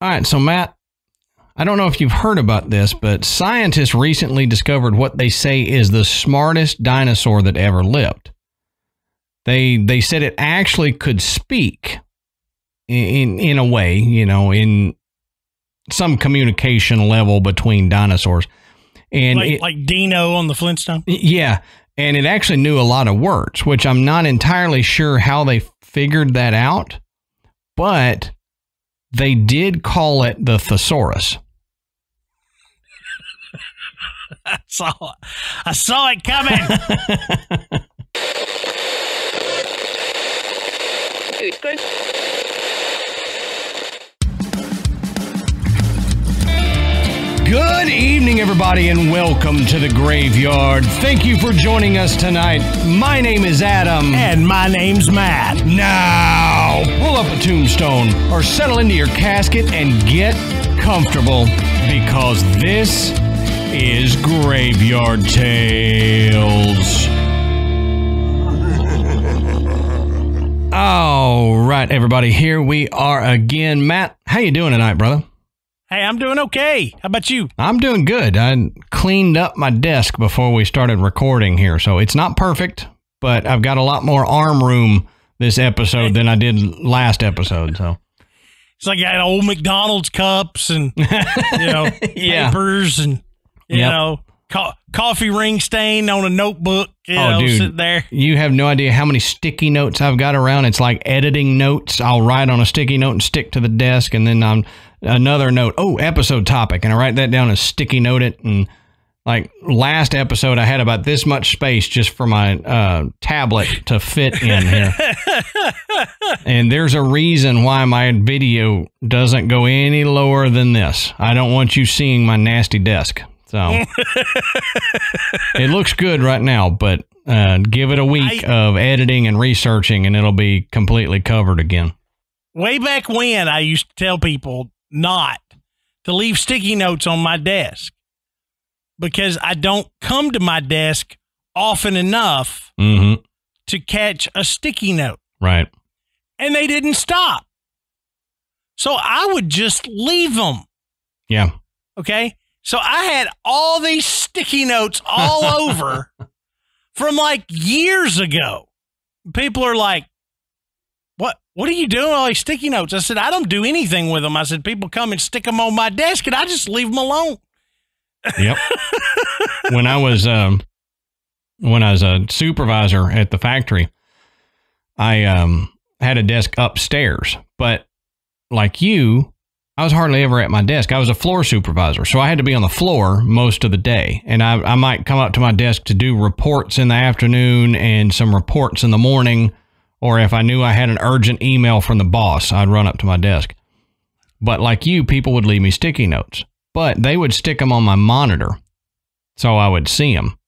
All right, so Matt, I don't know if you've heard about this, but scientists recently discovered what they say is the smartest dinosaur that ever lived. They said it actually could speak in a way, you know, in some communication level between dinosaurs. And like Dino on the Flintstone? Yeah, and it actually knew a lot of words, which I'm not entirely sure how they figured that out, but they did call it the thesaurus. I saw it coming. It's good. Good evening, everybody, and welcome to the Graveyard. Thank you for joining us tonight. My name is Adam. And my name's Matt. Now, pull up a tombstone or settle into your casket and get comfortable, because this is Graveyard Tales. All right, everybody, here we are again. Matt, how you doing tonight, brother? Hey, I'm doing okay. How about you? I'm doing good. I cleaned up my desk before we started recording here, so it's not perfect, but I've got a lot more arm room this episode than I did last episode. So it's like you had old McDonald's cups and, you know, papers and, you know, coffee ring stain on a notebook. You know, dude, sitting there. You have no idea how many sticky notes I've got around. It's like editing notes. I'll write on a sticky note and stick to the desk, and then I'm another note. Oh, episode topic. And I write that down and sticky note it. And like last episode, I had about this much space just for my tablet to fit in here. And there's a reason why my video doesn't go any lower than this. I don't want you seeing my nasty desk. So it looks good right now, but give it a week of editing and researching and it'll be completely covered again. Way back when, I used to tell people not to leave sticky notes on my desk because I don't come to my desk often enough to catch a sticky note. Right. And they didn't stop. So I would just leave them. Yeah. Okay. So I had all these sticky notes all over from like years ago. People are like, what are you doing with all these sticky notes? I said, I don't do anything with them. I said, people come and stick them on my desk, and I just leave them alone. Yep. When I was a supervisor at the factory, I had a desk upstairs. But like you, I was hardly ever at my desk. I was a floor supervisor, so I had to be on the floor most of the day. And I might come up to my desk to do reports in the afternoon and some reports in the morning. Or if I knew I had an urgent email from the boss, I'd run up to my desk. But like you, people would leave me sticky notes. But they would stick them on my monitor so I would see them.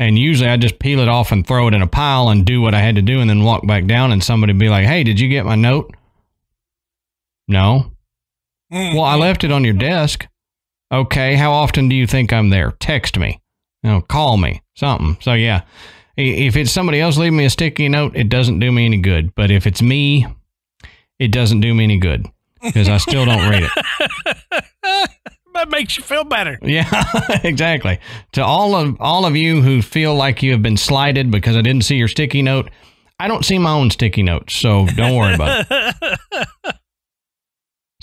And usually I'd just peel it off and throw it in a pile and do what I had to do and then walk back down and somebody would be like, hey, did you get my note? No. Well, I left it on your desk. Okay, how often do you think I'm there? Text me. You know, call me. Something. So, yeah. If it's somebody else leaving me a sticky note, it doesn't do me any good. But if it's me, it doesn't do me any good because I still don't read it. That makes you feel better. Yeah, exactly. To all of you who feel like you have been slighted because I didn't see your sticky note, I don't see my own sticky notes, so don't worry about it.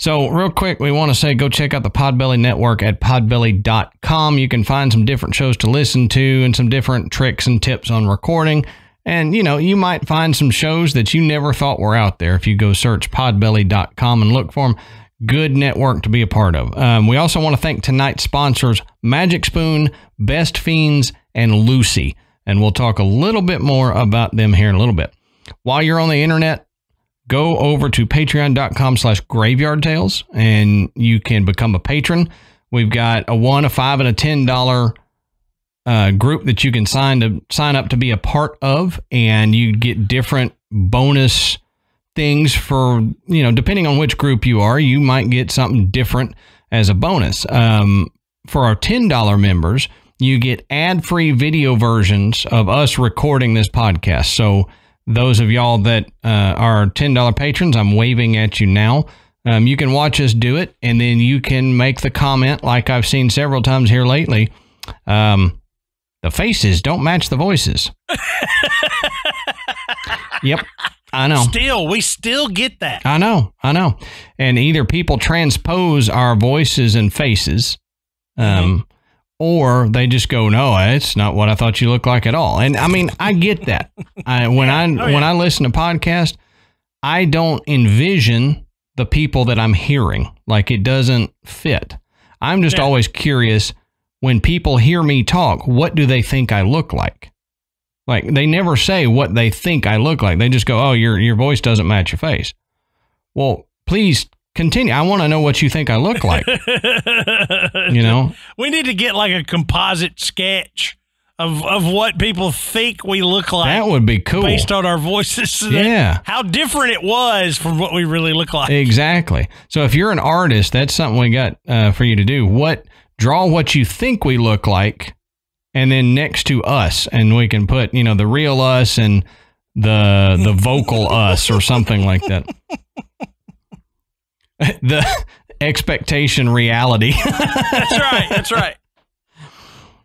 So real quick, we want to say go check out the Podbelly Network at podbelly.com. You can find some different shows to listen to and some different tricks and tips on recording. And, you know, you might find some shows that you never thought were out there if you go search podbelly.com and look for them. Good network to be a part of. We also want to thank tonight's sponsors, Magic Spoon, Best Fiends, and Lucy. And we'll talk a little bit more about them here in a little bit. While you're on the internet, go over to patreon.com/graveyardtales and you can become a patron. We've got a $1, a $5, and a $10 group that you can sign up to be a part of, and you get different bonus things for, you know, depending on which group you are, you might get something different as a bonus. For our $10 members, you get ad-free video versions of us recording this podcast. So those of y'all that are $10 patrons, I'm waving at you now. You can watch us do it, and then you can make the comment, like I've seen several times here lately, the faces don't match the voices. Yep, I know. We still get that. I know. And either people transpose our voices and faces, or they just go, no, it's not what I thought you looked like at all. And I mean, I get that. When I listen to podcasts, I don't envision the people that I'm hearing. Like, it doesn't fit. I'm just always curious, when people hear me talk, what do they think I look like? Like, they never say what they think I look like. They just go, oh, your voice doesn't match your face. Well, please continue. I want to know what you think I look like. You know? We need to get like a composite sketch of what people think we look like. That would be cool. Based on our voices. Yeah. How different it was from what we really look like. Exactly. So if you're an artist, that's something we got for you to do. Draw what you think we look like, and then next to us, and we can put, you know, the real us and the vocal us or something like that. The expectation reality. That's right.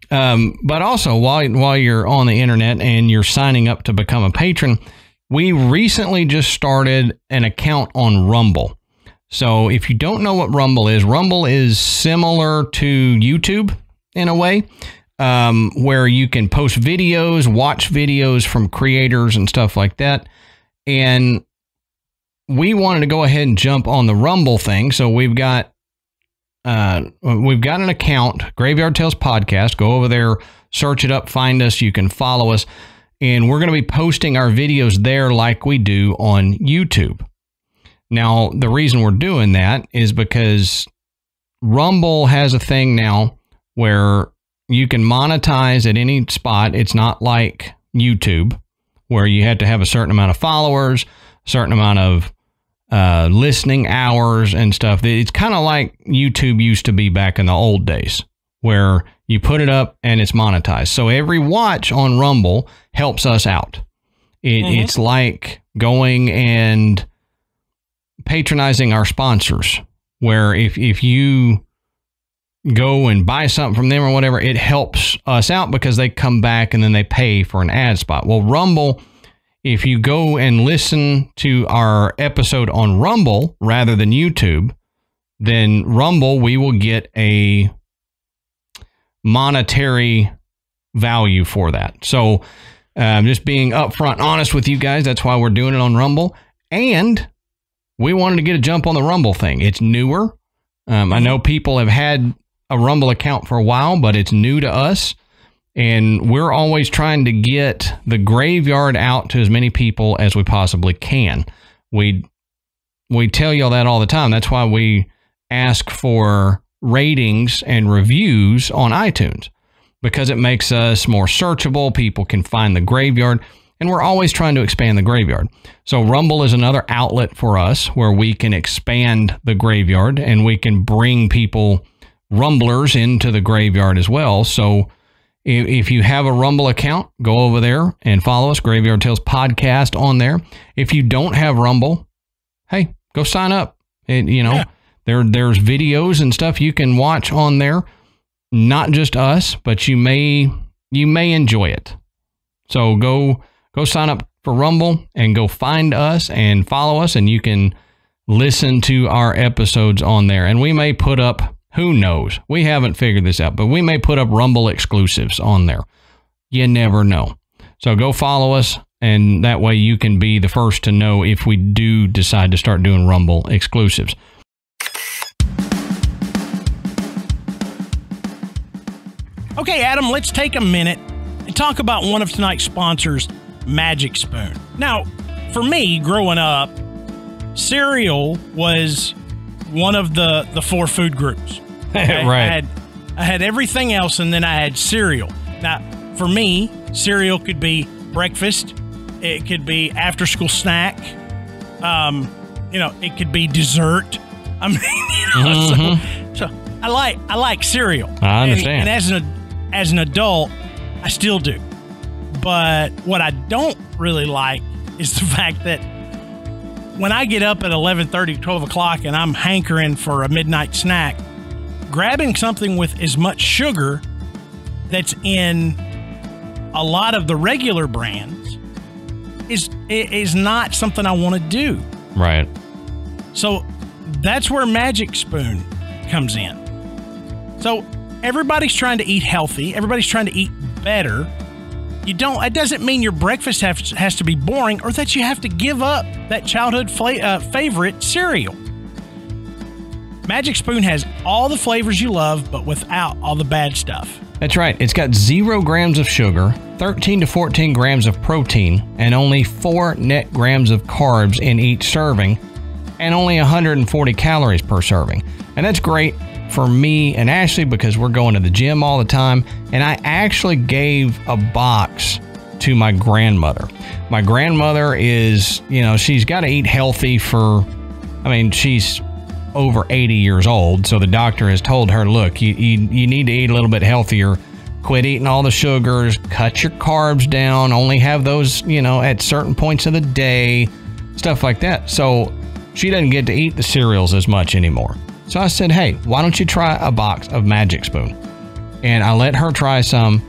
But also, while you're on the internet and you're signing up to become a patron, we recently just started an account on Rumble. So if you don't know what Rumble is similar to YouTube in a way, where you can post videos, watch videos from creators and stuff like that. And we wanted to go ahead and jump on the Rumble thing. So we've got an account, Graveyard Tales Podcast. Go over there, search it up, find us. You can follow us. And we're going to be posting our videos there like we do on YouTube. Now, the reason we're doing that is because Rumble has a thing now where you can monetize at any spot. It's not like YouTube, where you had to have a certain amount of followers, a certain amount of listening hours and stuff. It's kind of like YouTube used to be back in the old days, where you put it up and it's monetized. So every watch on Rumble helps us out. It's like going and patronizing our sponsors, where if you go and buy something from them or whatever, it helps us out because they come back and then they pay for an ad spot. Well, Rumble, if you go and listen to our episode on Rumble rather than YouTube, then Rumble, we will get a monetary value for that. So just being upfront honest with you guys, that's why we're doing it on Rumble. And we wanted to get a jump on the Rumble thing. It's newer. I know people have had a Rumble account for a while, but it's new to us. And we're always trying to get the Graveyard out to as many people as we possibly can. We tell y'all that all the time. That's why we ask for ratings and reviews on iTunes, because it makes us more searchable. People can find the Graveyard. And we're always trying to expand the Graveyard. So Rumble is another outlet for us where we can expand the Graveyard, and we can bring people, Rumblers, into the Graveyard as well. So if you have a Rumble account, go over there and follow us, Graveyard Tales Podcast on there. If you don't have Rumble, hey, go sign up. There's videos and stuff you can watch on there. Not just us, but you may enjoy it. So Go sign up for Rumble and go find us and follow us, and you can listen to our episodes on there. And we may put up, who knows, we haven't figured this out, but we may put up Rumble exclusives on there. You never know. So go follow us, and that way you can be the first to know if we do decide to start doing Rumble exclusives. Okay, Adam, let's take a minute and talk about one of tonight's sponsors, Magic Spoon. Now, for me, growing up, cereal was one of the four food groups. Okay? Right. I had everything else, and then I had cereal. Now, for me, cereal could be breakfast. It could be after-school snack. It could be dessert. I mean, so I like cereal. I understand. And as an adult, I still do. But what I don't really like is the fact that when I get up at 11:30, 12 o'clock, and I'm hankering for a midnight snack, grabbing something with as much sugar that's in a lot of the regular brands is not something I want to do. Right. So that's where Magic Spoon comes in. So everybody's trying to eat healthy. Everybody's trying to eat better. You don't, it doesn't mean your breakfast has to be boring or that you have to give up that childhood favorite cereal. Magic Spoon has all the flavors you love, but without all the bad stuff. That's right. It's got 0 grams of sugar, 13 to 14 grams of protein, and only 4 net grams of carbs in each serving, and only 140 calories per serving. And that's great for me and Ashley because we're going to the gym all the time. And I actually gave a box to my grandmother. My grandmother is, you know, she's got to eat healthy for, I mean, she's over 80 years old. So the doctor has told her, look, you need to eat a little bit healthier. Quit eating all the sugars, cut your carbs down, only have those, you know, at certain points of the day, stuff like that. So she doesn't get to eat the cereals as much anymore. So I said, hey, why don't you try a box of Magic Spoon? And I let her try some.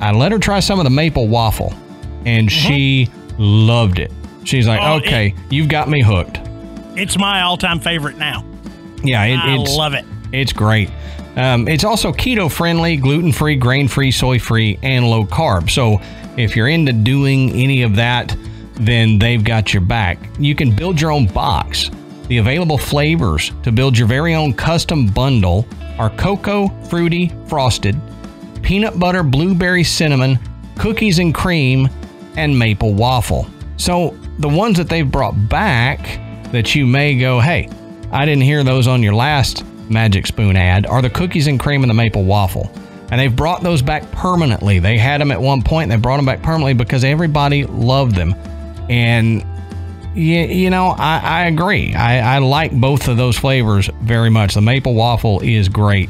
I let her try some of the maple waffle, and she loved it. She's like, okay, you've got me hooked. It's my all-time favorite now. Yeah, I love it. It's great. It's also keto-friendly, gluten-free, grain-free, soy-free, and low-carb. So if you're into doing any of that, then they've got your back. You can build your own box. The available flavors to build your very own custom bundle are cocoa, fruity, frosted, peanut butter, blueberry, cinnamon, cookies and cream, and maple waffle. So the ones that they've brought back that you may go, hey, I didn't hear those on your last Magic Spoon ad, are the cookies and cream and the maple waffle. And they've brought those back permanently. They had them at one point, and they brought them back permanently because everybody loved them. And, you know, I agree. I like both of those flavors very much. The maple waffle is great.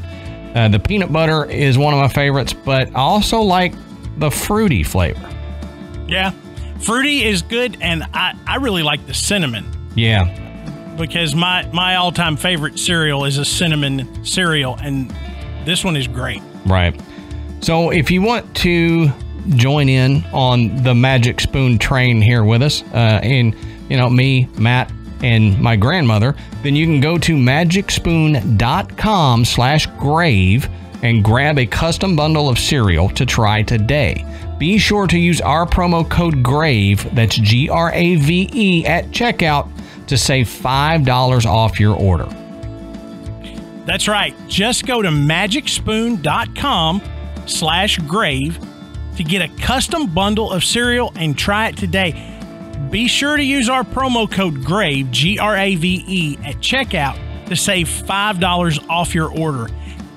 The peanut butter is one of my favorites, but I also like the fruity flavor. Yeah, fruity is good, and I really like the cinnamon. Yeah. Because my all-time favorite cereal is a cinnamon cereal, and this one is great. Right. So if you want to join in on the Magic Spoon train here with us, and, you know, me, Matt, and my grandmother, then you can go to magicspoon.com/grave and grab a custom bundle of cereal to try today. Be sure to use our promo code GRAVE, that's G-R-A-V-E, at checkout to save $5 off your order. That's right. Just go to magicspoon.com/grave to get a custom bundle of cereal and try it today. Be sure to use our promo code GRAVE, G-R-A-V-E, at checkout to save $5 off your order.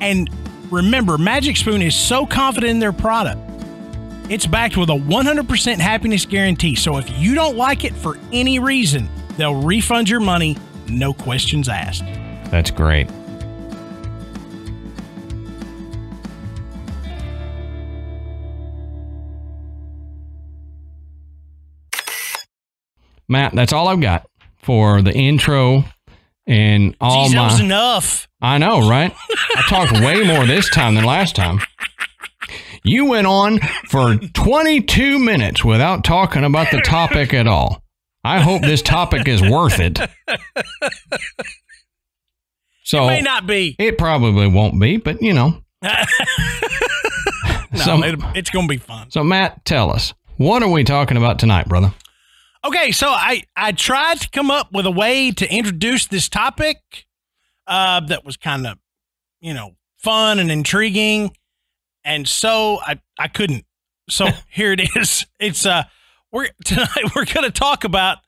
And remember, Magic Spoon is so confident in their product, it's backed with a 100% happiness guarantee. So if you don't like it for any reason, they'll refund your money, no questions asked. That's great. Matt, that's all I've got for the intro and all. Jeez, that was enough. I know, right? I talked way more this time than last time. You went on for 22 minutes without talking about the topic at all. I hope this topic is worth it. So, it may not be. It probably won't be, but you know. It's going to be fun. So Matt, tell us, what are we talking about tonight, brother? Okay, so I tried to come up with a way to introduce this topic that was kind of, you know, fun and intriguing, and so I couldn't. So here it is. It's tonight we're going to talk about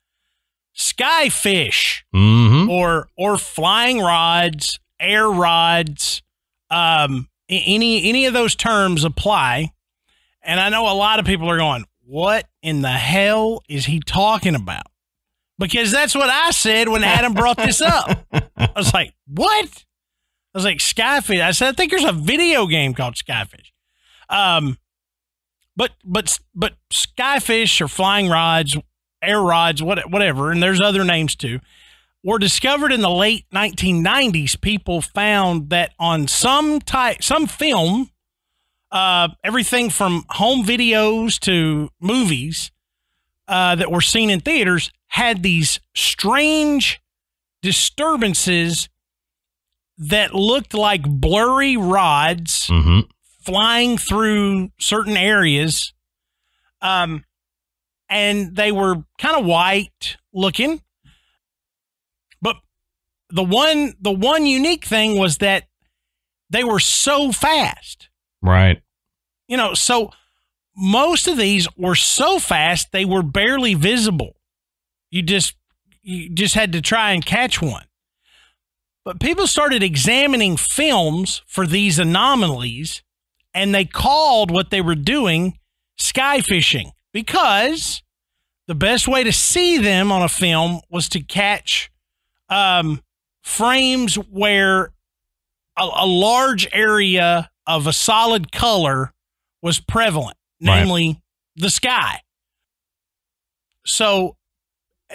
sky fish, or flying rods, air rods, any of those terms apply. And I know a lot of people are going, what in the hell is he talking about? Because that's what I said when Adam brought this up. I was like, what? I was like, Skyfish. I said, I think there's a video game called Skyfish. But Skyfish or flying rods, air rods, whatever, and there's other names too, were discovered in the late 1990s. People found that on some film, everything from home videos to movies that were seen in theaters had these strange disturbances that looked like blurry rods flying through certain areas. And they were kind of white looking, but the one unique thing was that they were so fast, right? You know, so most of these were so fast, they were barely visible. You just had to try and catch one. But people started examining films for these anomalies, and they called what they were doing sky fishing, because the best way to see them on a film was to catch frames where a large area of a solid color was prevalent, namely the sky. So,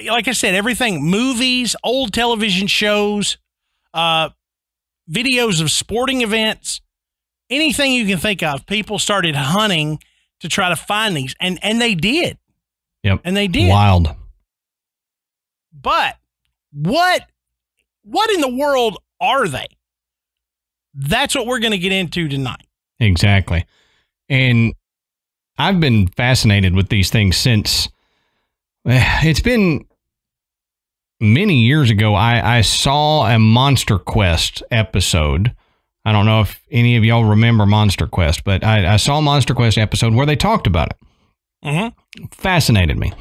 like I said, everything, movies, old television shows, videos of sporting events, anything you can think of, people started hunting to try to find these, and they did. Yep. And they did. Wild. But what in the world are they? That's what we're going to get into tonight. Exactly. And I've been fascinated with these things since it's been many years ago. I saw a Monster Quest episode. I don't know if any of y'all remember Monster Quest, but I saw a Monster Quest episode where they talked about it. Fascinated me.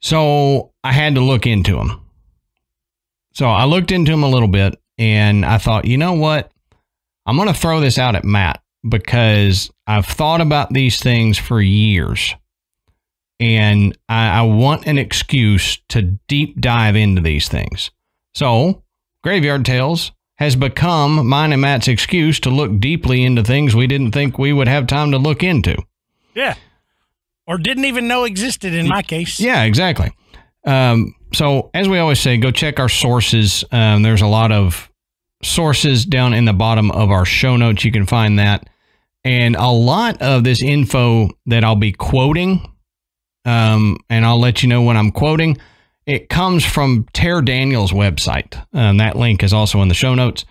So I had to look into them. So I looked into them a little bit, and I thought, you know what? I'm going to throw this out at Matt, because I've thought about these things for years, and I want an excuse to deep dive into these things. So Graveyard Tales has become mine and Matt's excuse to look deeply into things we didn't think we would have time to look into. Yeah. Or didn't even know existed in my case. Yeah, exactly. So as we always say, go check our sources. There's a lot of sources down in the bottom of our show notes. You can find that. And a lot of this info that I'll be quoting, and I'll let you know when I'm quoting, it comes from Tear Daniel's website. That link is also in the show notes.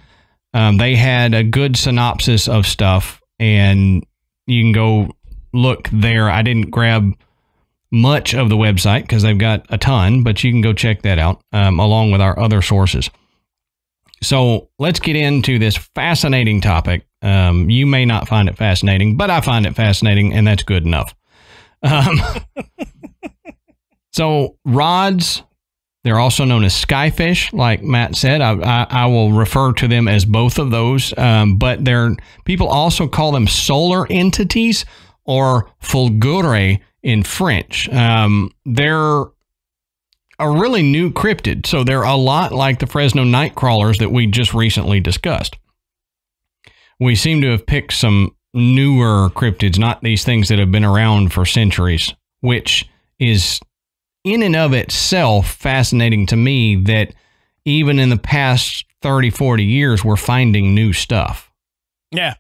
They had a good synopsis of stuff, and you can go look there. I didn't grab much of the website because they've got a ton, but you can go check that out along with our other sources. So let's get into this fascinating topic. You may not find it fascinating, but I find it fascinating, and that's good enough. So rods, they're also known as skyfish, like Matt said. I will refer to them as both of those, but people also call them solar entities or fulgure in French. They're a really new cryptid, so they're a lot like the Fresno night crawlers that we just recently discussed. We seem to have picked some newer cryptids, not these things that have been around for centuries, which is in and of itself fascinating to me, that even in the past 30, 40 years, we're finding new stuff. Yeah.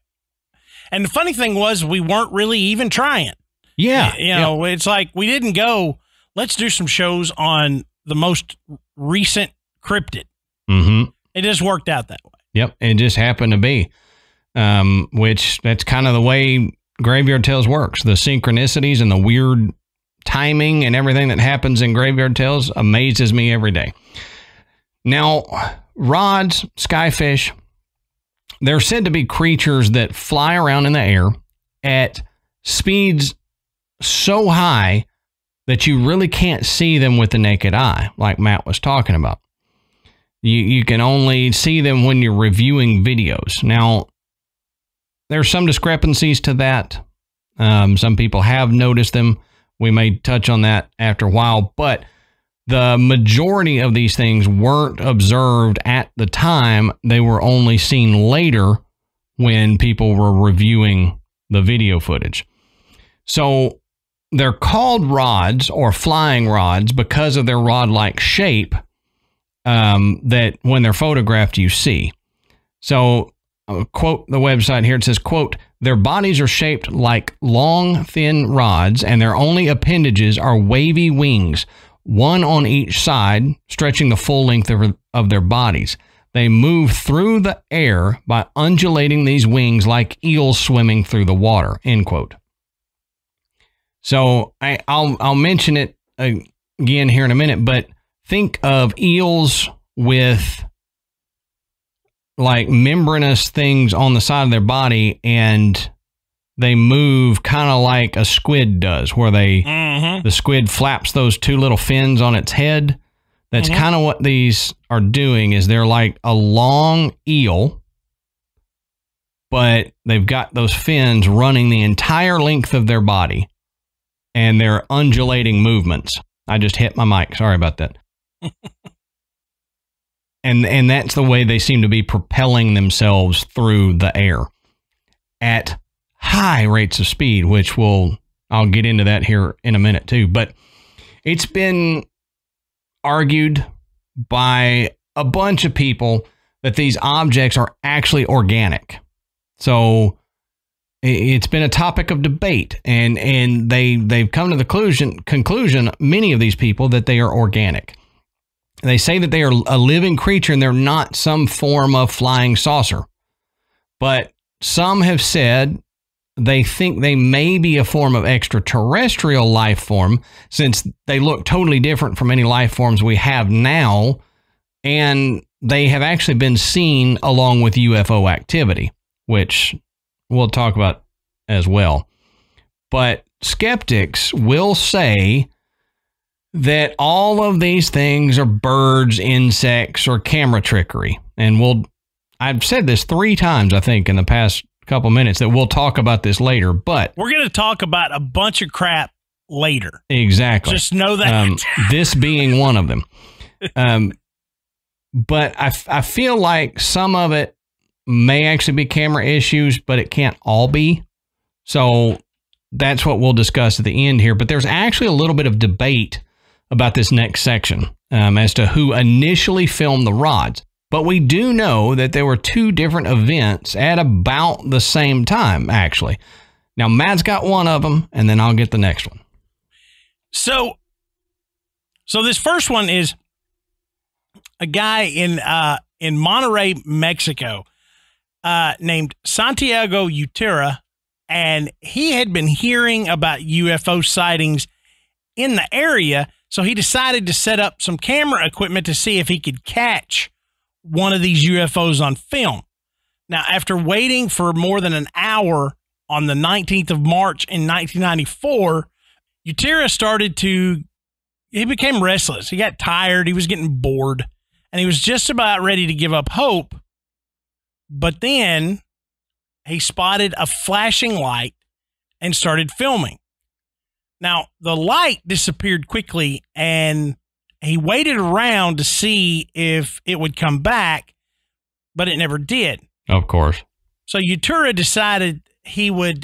And the funny thing was, we weren't really even trying. Yeah. You know, it's like we didn't go, let's do some shows on the most recent cryptid. It just worked out that way. Yep. It just happened to be, which that's kind of the way Graveyard Tales works. The synchronicities and the weird timing and everything that happens in Graveyard Tales amazes me every day. Now, rods, skyfish, they're said to be creatures that fly around in the air at speeds so high that you really can't see them with the naked eye, like Matt was talking about. You can only see them when you're reviewing videos. Now, there's some discrepancies to that. Some people have noticed them. We may touch on that after a while, but the majority of these things weren't observed at the time. They were only seen later when people were reviewing the video footage. So They're called rods or flying rods because of their rod-like shape that when they're photographed, you see. So I'll quote the website here. It says, quote, their bodies are shaped like long, thin rods, and their only appendages are wavy wings, one on each side, stretching the full length of their bodies. They move through the air by undulating these wings like eels swimming through the water, end quote. So I'll mention it again here in a minute, but think of eels with like membranous things on the side of their body, and they move kind of like a squid does, where they the squid flaps those two little fins on its head. That's kind of what these are doing, is they're like a long eel, but they've got those fins running the entire length of their body. And they're undulating movements. I just hit my mic. Sorry about that. And that's the way they seem to be propelling themselves through the air at high rates of speed, which I'll get into that here in a minute too. But it's been argued by a bunch of people that these objects are actually organic. So it's been a topic of debate, and they've come to the conclusion, many of these people, that they are organic. They say that they are a living creature and they're not some form of flying saucer. But some have said they think they may be a form of extraterrestrial life form, since they look totally different from any life forms we have now, and they have actually been seen along with UFO activity, which we'll talk about as well. But skeptics will say that all of these things are birds, insects, or camera trickery. And I've said this 3 times, I think, in the past couple minutes, that we'll talk about this later, but we're going to talk about a bunch of crap later. Exactly. Just know that. This being one of them. But I feel like some of it may actually be camera issues, but it can't all be. So that's what we'll discuss at the end here. But there's actually a little bit of debate about this next section as to who initially filmed the rods. But we do know that there were 2 different events at about the same time, actually. Now, Matt's got one of them, and then I'll get the next one. So this first one is a guy in Monterey, Mexico, named Santiago Yturria, and he had been hearing about UFO sightings in the area, so he decided to set up some camera equipment to see if he could catch one of these UFOs on film. Now, after waiting for more than an hour on the 19th of March in 1994, Yturria he became restless. He got tired, he was getting bored, and he was just about ready to give up hope. But then he spotted a flashing light and started filming. Now, the light disappeared quickly, and he waited around to see if it would come back, but it never did. Of course. So Yturria decided he would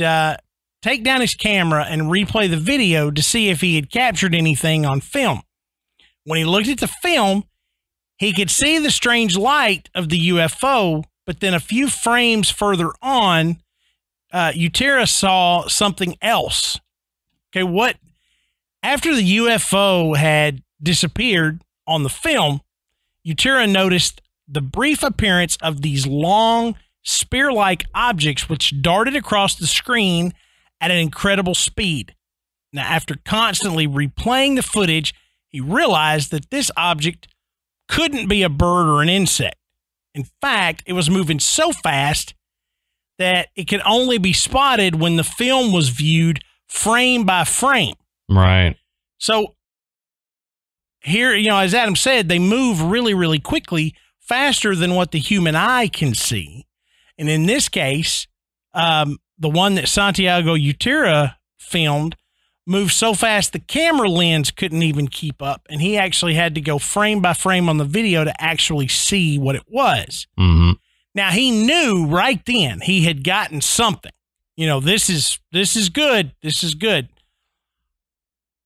take down his camera and replay the video to see if he had captured anything on film. When he looked at the film, he could see the strange light of the UFO. But then a few frames further on, Yturria saw something else. Okay, after the UFO had disappeared on the film, Yturria noticed the brief appearance of these long, spear-like objects which darted across the screen at an incredible speed. Now, after constantly replaying the footage, he realized that this object couldn't be a bird or an insect. In fact, it was moving so fast that it could only be spotted when the film was viewed frame by frame. Right. So here, as Adam said, they move really, really quickly, faster than what the human eye can see. And in this case, the one that Santiago Yturria filmed moved so fast the camera lens couldn't even keep up, and he actually had to go frame by frame on the video to actually see what it was. Now, he knew right then he had gotten something. This is good.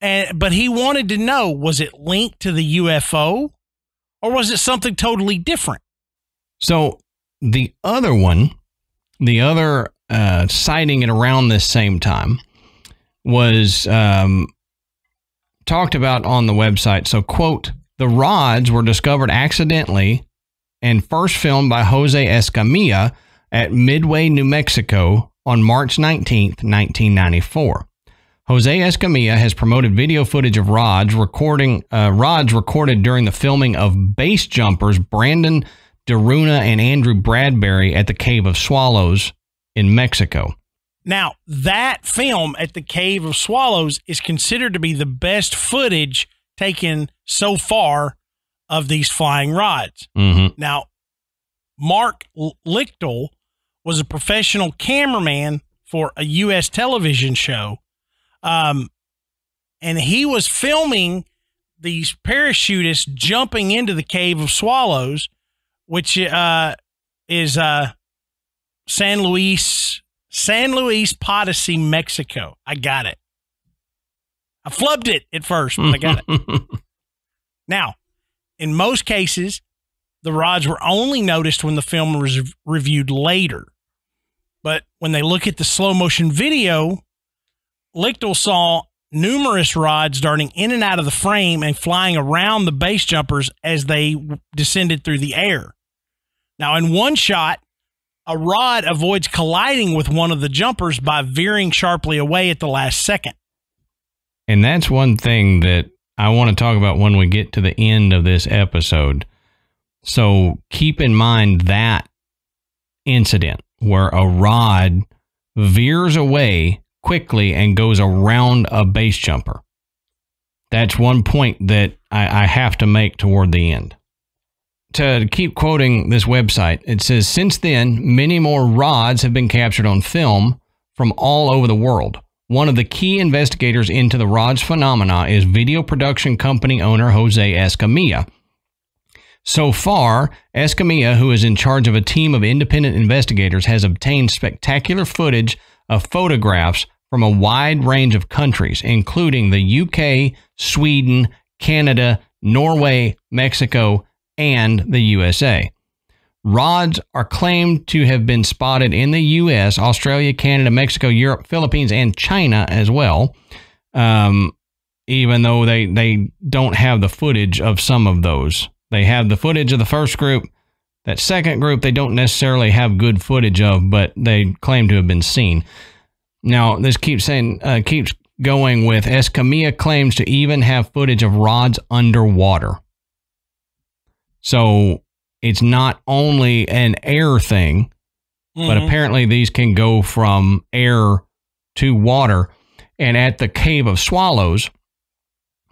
But he wanted to know, was it linked to the UFO or was it something totally different? So the other one, the other sighting at around this same time was talked about on the website. So, quote, the rods were discovered accidentally and first filmed by Jose Escamilla at Midway, New Mexico on March 19th, 1994. Jose Escamilla has promoted video footage of rods recorded during the filming of base jumpers Brandon Daruna and Andrew Bradbury at the Cave of Swallows in Mexico. Now, that film at the Cave of Swallows is considered to be the best footage taken so far of these flying rods. Mm-hmm. Now, Mark Lichtle was a professional cameraman for a U.S. television show. And he was filming these parachutists jumping into the Cave of Swallows, which, is, San Luis Potosi, Mexico. I got it. I flubbed it at first, but I got it. Now, in most cases, the rods were only noticed when the film was reviewed later, but when they look at the slow motion video, Lichtle saw numerous rods darting in and out of the frame and flying around the base jumpers as they descended through the air. Now, in one shot, a rod avoids colliding with one of the jumpers by veering sharply away at the last second. And that's one thing that I want to talk about when we get to the end of this episode. So keep in mind that incident where a rod veers away quickly and goes around a base jumper. That's one point that I have to make toward the end. To keep quoting this website, it says, since then, many more rods have been captured on film from all over the world. One of the key investigators into the rods phenomena is video production company owner Jose Escamilla. So far, Escamilla, who is in charge of a team of independent investigators, has obtained spectacular footage of photographs from a wide range of countries, including the UK, Sweden, Canada, Norway, Mexico, and the USA. Rods are claimed to have been spotted in the US, Australia, Canada, Mexico, Europe, Philippines, and China as well, even though they don't have the footage of some of those. They have the footage of the first group. That second group they don't necessarily have good footage of, but they claim to have been seen. Now, this keeps going with Escamilla claims to even have footage of rods underwater. So it's not only an air thing, mm-hmm. but apparently these can go from air to water. And at the Cave of Swallows,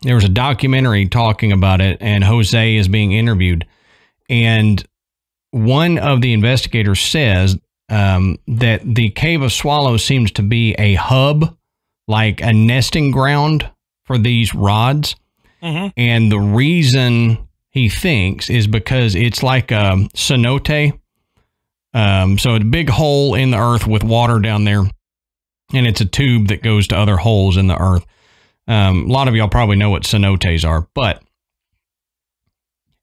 there was a documentary talking about it, and Jose is being interviewed. And one of the investigators says that the Cave of Swallows seems to be a hub, like a nesting ground for these rods. Mm-hmm. And the reason he thinks is because it's like a cenote. So it's a big hole in the earth with water down there. And it's a tube that goes to other holes in the earth. A lot of y'all probably know what cenotes are, but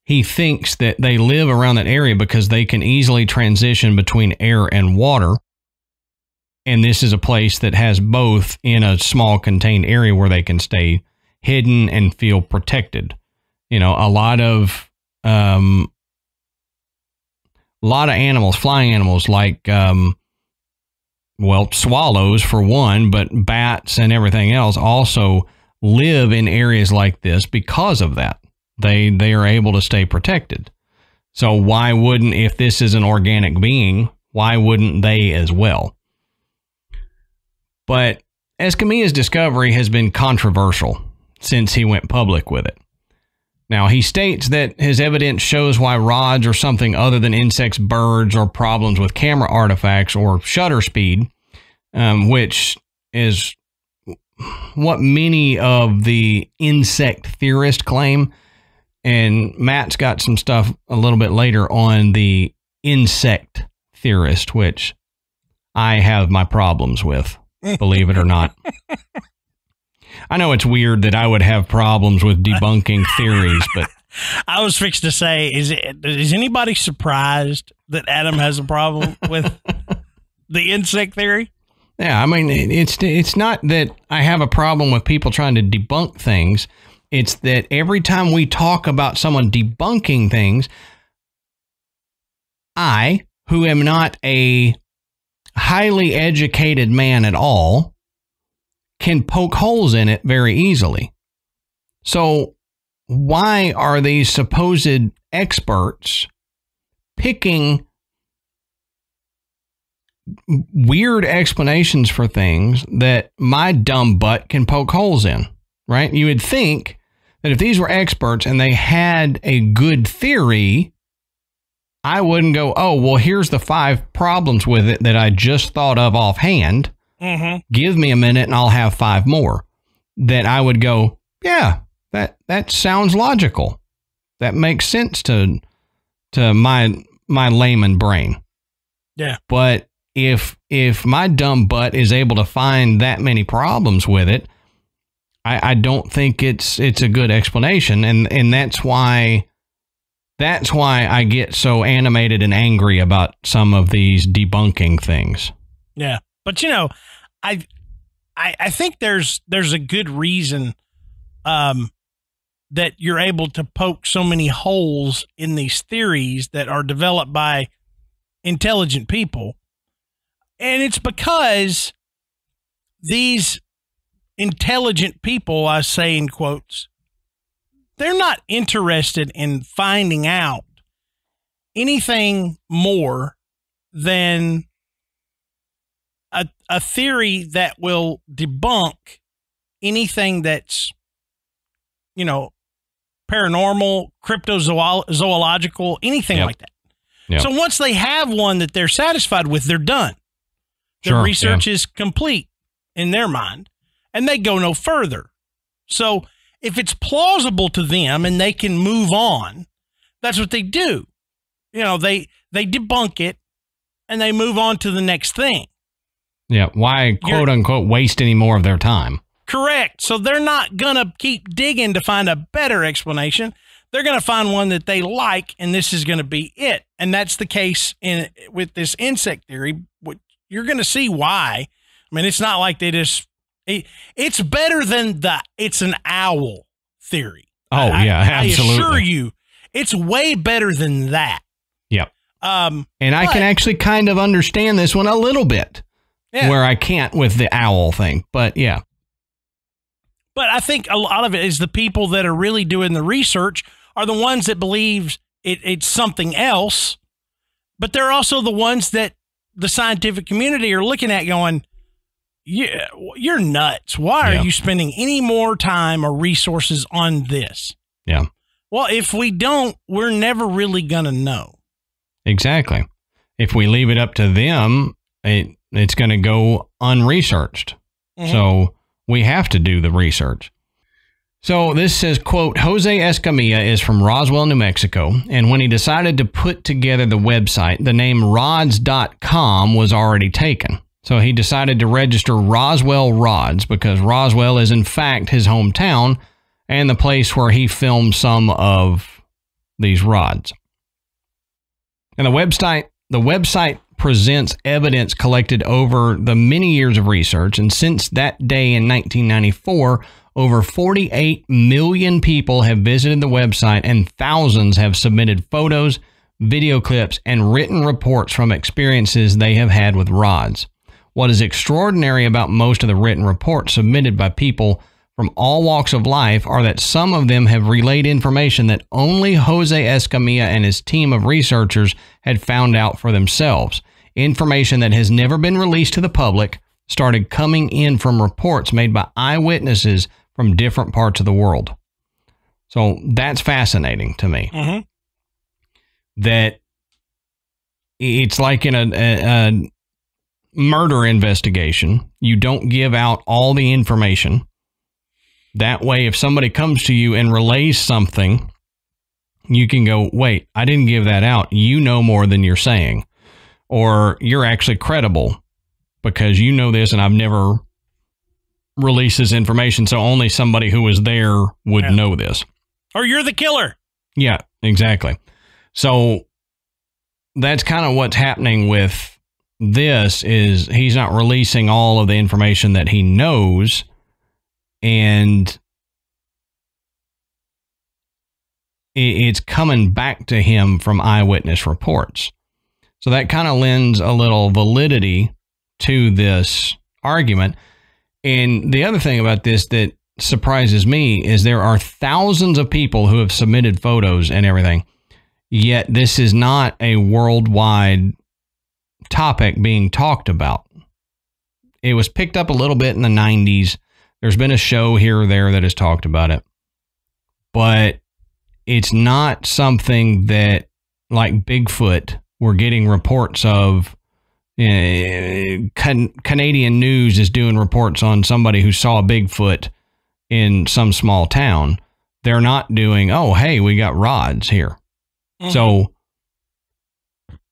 he thinks that they live around that area because they can easily transition between air and water. And this is a place that has both in a small contained area where they can stay hidden and feel protected. You know, a lot of animals, flying animals like, well, swallows for one, but bats and everything else also live in areas like this because of that. They are able to stay protected. So why wouldn't, if this is an organic being, why wouldn't they as well? But Escamilla's discovery has been controversial since he went public with it. Now, he states that his evidence shows why rods or something other than insects, birds, or problems with camera artifacts or shutter speed, which is what many of the insect theorists claim. And Matt's got some stuff a little bit later on the insect theorist, which I have my problems with, believe it or not. I know it's weird that I would have problems with debunking theories, but I was fixing to say, is anybody surprised that Adam has a problem with the insect theory? Yeah, I mean, it's not that I have a problem with people trying to debunk things. It's that every time we talk about someone debunking things, I, who am not a highly educated man at all, can poke holes in it very easily. So why are these supposed experts picking weird explanations for things that my dumb butt can poke holes in, right? You would think that if these were experts and they had a good theory, I wouldn't go, oh, well, here's the 5 problems with it that I just thought of offhand. Mm-hmm. Give me a minute and I'll have 5 more. That I would go, yeah, that sounds logical. That makes sense to my layman brain. Yeah. But if my dumb butt is able to find that many problems with it, I don't think it's a good explanation. And that's why I get so animated and angry about some of these debunking things. Yeah. But, you know, I think there's a good reason that you're able to poke so many holes in these theories that are developed by intelligent people. And it's because these intelligent people, I say in quotes, they're not interested in finding out anything more than a theory that will debunk anything that's, you know, paranormal, cryptozoological, anything like that. Yep. So once they have one that they're satisfied with, they're done. Their research is complete in their mind, and they go no further. So if it's plausible to them and they can move on, that's what they do. You know, they debunk it and they move on to the next thing. Yeah. Why, quote unquote, waste any more of their time? Correct. So they're not going to keep digging to find a better explanation. They're going to find one that they like, and this is going to be it. And that's the case with this insect theory. You're going to see why. I mean, it's not like they just... It's better than the it's an owl theory. Oh, yeah, absolutely. I assure you, it's way better than that. Yep. And I can actually kind of understand this one a little bit, where I can't with the owl thing. But, yeah. But I think a lot of it is the people that are really doing the research are the ones that believe it's something else. But they're also the ones that the scientific community are looking at going, yeah, you're nuts. Why are you spending any more time or resources on this? Yeah. Well, if we don't, we're never really going to know. Exactly. If we leave it up to them, it's going to go unresearched. Mm-hmm. So we have to do the research. So this says, quote, Jose Escamilla is from Roswell, New Mexico, and when he decided to put together the website, the name rods.com was already taken. So he decided to register Roswell Rods because Roswell is in fact his hometown and the place where he filmed some of these rods. And the website presents evidence collected over the many years of research, and since that day in 1994, over 48 million people have visited the website and thousands have submitted photos, video clips, and written reports from experiences they have had with rods. What is extraordinary about most of the written reports submitted by people from all walks of life are that some of them have relayed information that only Jose Escamilla and his team of researchers had found out for themselves. Information that has never been released to the public started coming in from reports made by eyewitnesses from different parts of the world. So that's fascinating to me. Mm-hmm. That it's like in a murder investigation, you don't give out all the information. That way, if somebody comes to you and relays something, you can go, wait, I didn't give that out. You know more than you're saying, or you're actually credible because you know this and I've never releases information, so only somebody who was there would know this. Or you're the killer. Yeah, exactly. So that's kind of what's happening with this, is he's not releasing all of the information that he knows, and it's coming back to him from eyewitness reports. So that kind of lends a little validity to this argument. And the other thing about this that surprises me is there are thousands of people who have submitted photos and everything, yet this is not a worldwide topic being talked about. It was picked up a little bit in the 90s. There's been a show here or there that has talked about it, but it's not something that, like Bigfoot, we're getting reports of. Canadian news is doing reports on somebody who saw Bigfoot in some small town. They're not doing, oh, hey, we got rods here. Mm-hmm. So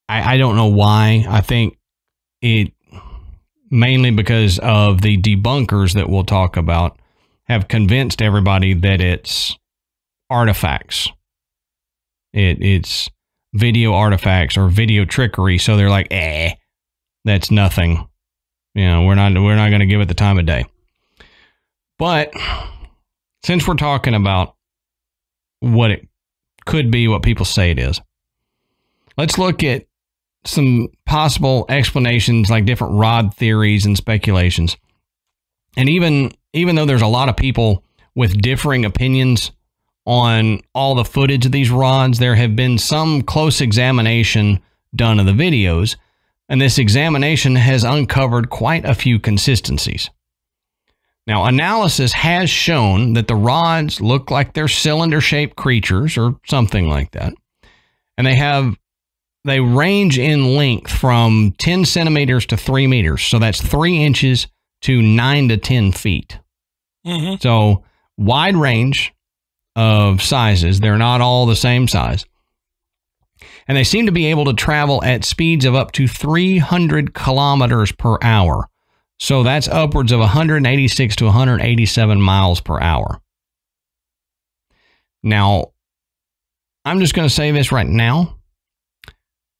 I don't know why. I think it mainly because of the debunkers that we'll talk about have convinced everybody that it's artifacts. It's video artifacts or video trickery. So they're like, eh, that's nothing. You know, we're not going to give it the time of day. But since we're talking about what it could be, what people say it is, let's look at some possible explanations, like different rod theories and speculations. And even though there's a lot of people with differing opinions on all the footage of these rods, there have been some close examination done of the videos, and this examination has uncovered quite a few consistencies. Now, analysis has shown that the rods look like they're cylinder-shaped creatures or something like that, and they range in length from 10 centimeters to 3 meters, so that's 3 inches to 9 to 10 feet. Mm-hmm. So, wide range of sizes. They're not all the same size. And they seem to be able to travel at speeds of up to 300 kilometers per hour. So that's upwards of 186 to 187 miles per hour. Now, I'm just going to say this right now.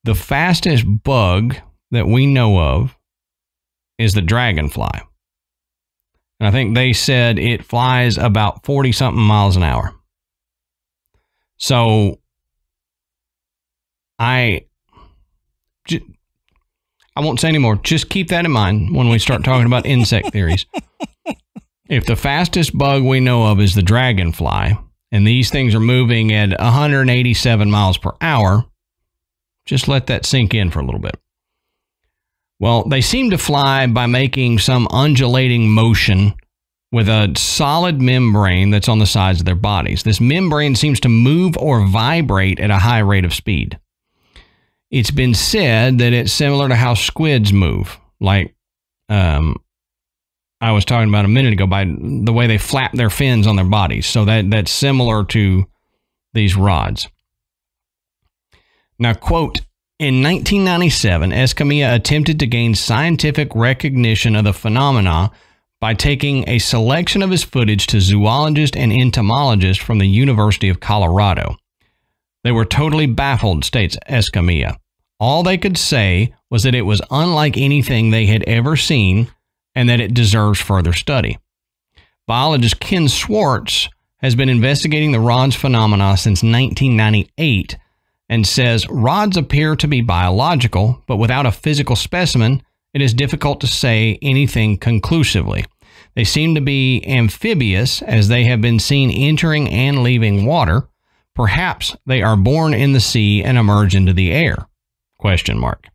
The fastest bug that we know of is the dragonfly. And I think they said it flies about 40-something miles an hour. So I won't say anymore. Just keep that in mind when we start talking about insect theories. If the fastest bug we know of is the dragonfly, and these things are moving at 187 miles per hour, just let that sink in for a little bit. Well, they seem to fly by making some undulating motion with a solid membrane that's on the sides of their bodies. This membrane seems to move or vibrate at a high rate of speed. It's been said that it's similar to how squids move, like I was talking about a minute ago, by the way they flap their fins on their bodies. So that's similar to these rods. Now, quote, in 1997, Escamilla attempted to gain scientific recognition of the phenomena by taking a selection of his footage to zoologists and entomologists from the University of Colorado. They were totally baffled, states Escamilla. All they could say was that it was unlike anything they had ever seen and that it deserves further study. Biologist Ken Swartz has been investigating the rods phenomena since 1998, and says rods appear to be biological, but without a physical specimen, it is difficult to say anything conclusively. They seem to be amphibious, as they have been seen entering and leaving water. Perhaps they are born in the sea and emerge into the air? Question mark.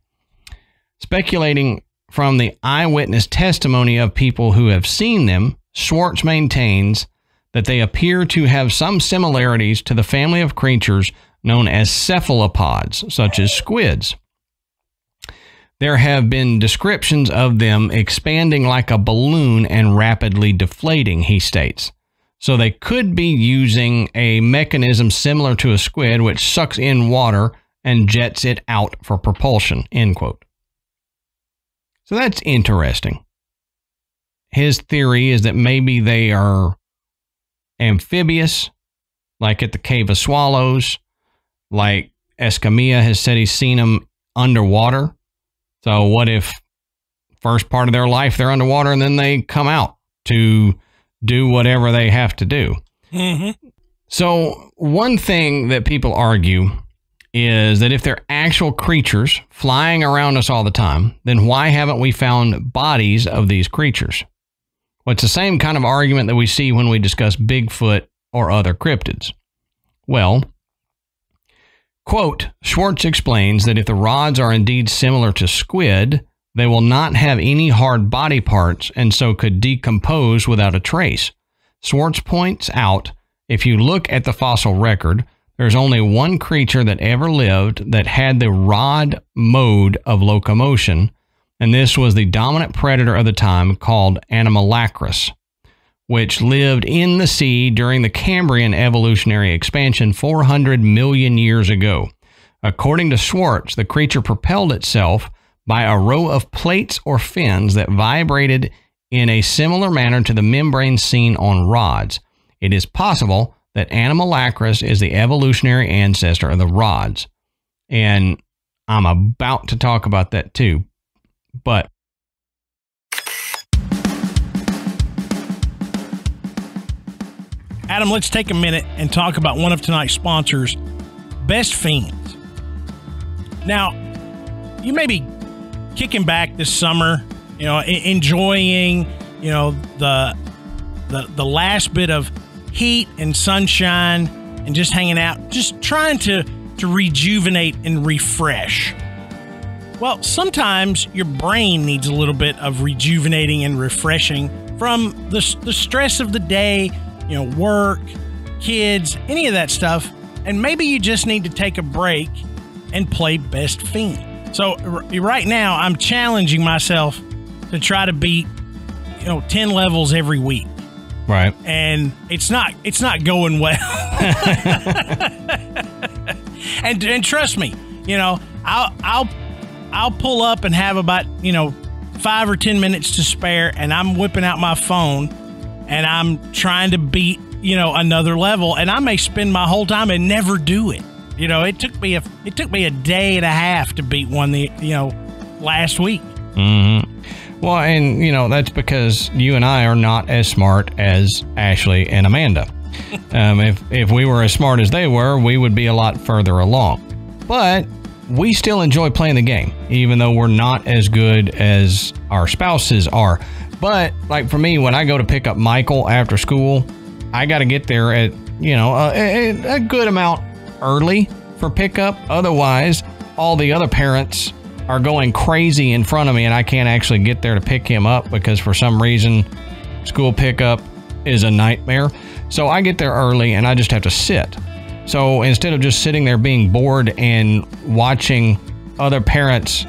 Speculating from the eyewitness testimony of people who have seen them, Swartz maintains that they appear to have some similarities to the family of creatures known as cephalopods, such as squids. There have been descriptions of them expanding like a balloon and rapidly deflating, he states. So they could be using a mechanism similar to a squid, which sucks in water and jets it out for propulsion, end quote. So that's interesting. his theory is that maybe they are amphibious, like at the Cave of Swallows, like Escamilla has said he's seen them underwater. So what if first part of their life they're underwater and then they come out to do whatever they have to do? Mm-hmm. So one thing that people argue is that if they're actual creatures flying around us all the time, then why haven't we found bodies of these creatures? Well, it's the same kind of argument that we see when we discuss Bigfoot or other cryptids. Well, quote, Schwartz explains that if the rods are indeed similar to squid, they will not have any hard body parts and so could decompose without a trace. Schwartz points out, if you look at the fossil record, there's only one creature that ever lived that had the rod mode of locomotion, and this was the dominant predator of the time called Anomalocaris, which lived in the sea during the Cambrian evolutionary expansion 400 million years ago. According to Schwartz, the creature propelled itself by a row of plates or fins that vibrated in a similar manner to the membrane seen on rods. It is possible that Anomalocaris is the evolutionary ancestor of the rods. And I'm about to talk about that too. But Adam, let's take a minute and talk about one of tonight's sponsors, Best Fiends. Now, you may be kicking back this summer, you know, enjoying, you know, the last bit of heat and sunshine and just hanging out, just trying to rejuvenate and refresh. Well, sometimes your brain needs a little bit of rejuvenating and refreshing from the stress of the day, you know, work, kids, any of that stuff. And maybe you just need to take a break and play Best Fiend. So right now I'm challenging myself to try to beat, you know, 10 levels every week. Right. And it's not going well. and trust me, you know, I'll pull up and have about, you know, 5 or 10 minutes to spare, and I'm whipping out my phone and I'm trying to beat, you know, another level, and I may spend my whole time and never do it. You know, it took me a day and a half to beat one last week. Mm-hmm. Well, and, you know, that's because you and I are not as smart as Ashley and Amanda. If we were as smart as they were, we would be a lot further along. But we still enjoy playing the game, even though we're not as good as our spouses are. But, like, for me, when I go to pick up Michael after school, I got to get there at, you know, a good amount early for pickup. Otherwise, all the other parents are going crazy in front of me and I can't actually get there to pick him up because for some reason school pickup is a nightmare. So I get there early and I just have to sit. So instead of just sitting there being bored and watching other parents'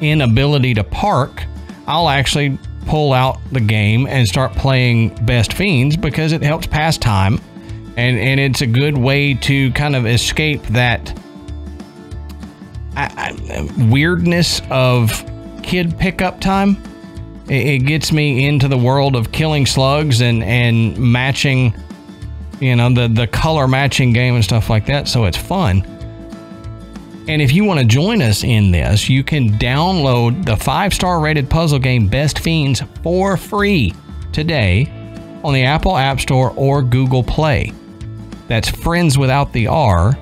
inability to park, I'll actually pull out the game and start playing Best Fiends because it helps pass time and it's a good way to kind of escape that weirdness of kid pickup time. It gets me into the world of killing slugs and matching, you know, the color matching game and stuff like that. So it's fun. And if you want to join us in this, you can download the 5-star rated puzzle game Best Fiends for free today on the Apple App Store or Google Play. That's Friends without the R,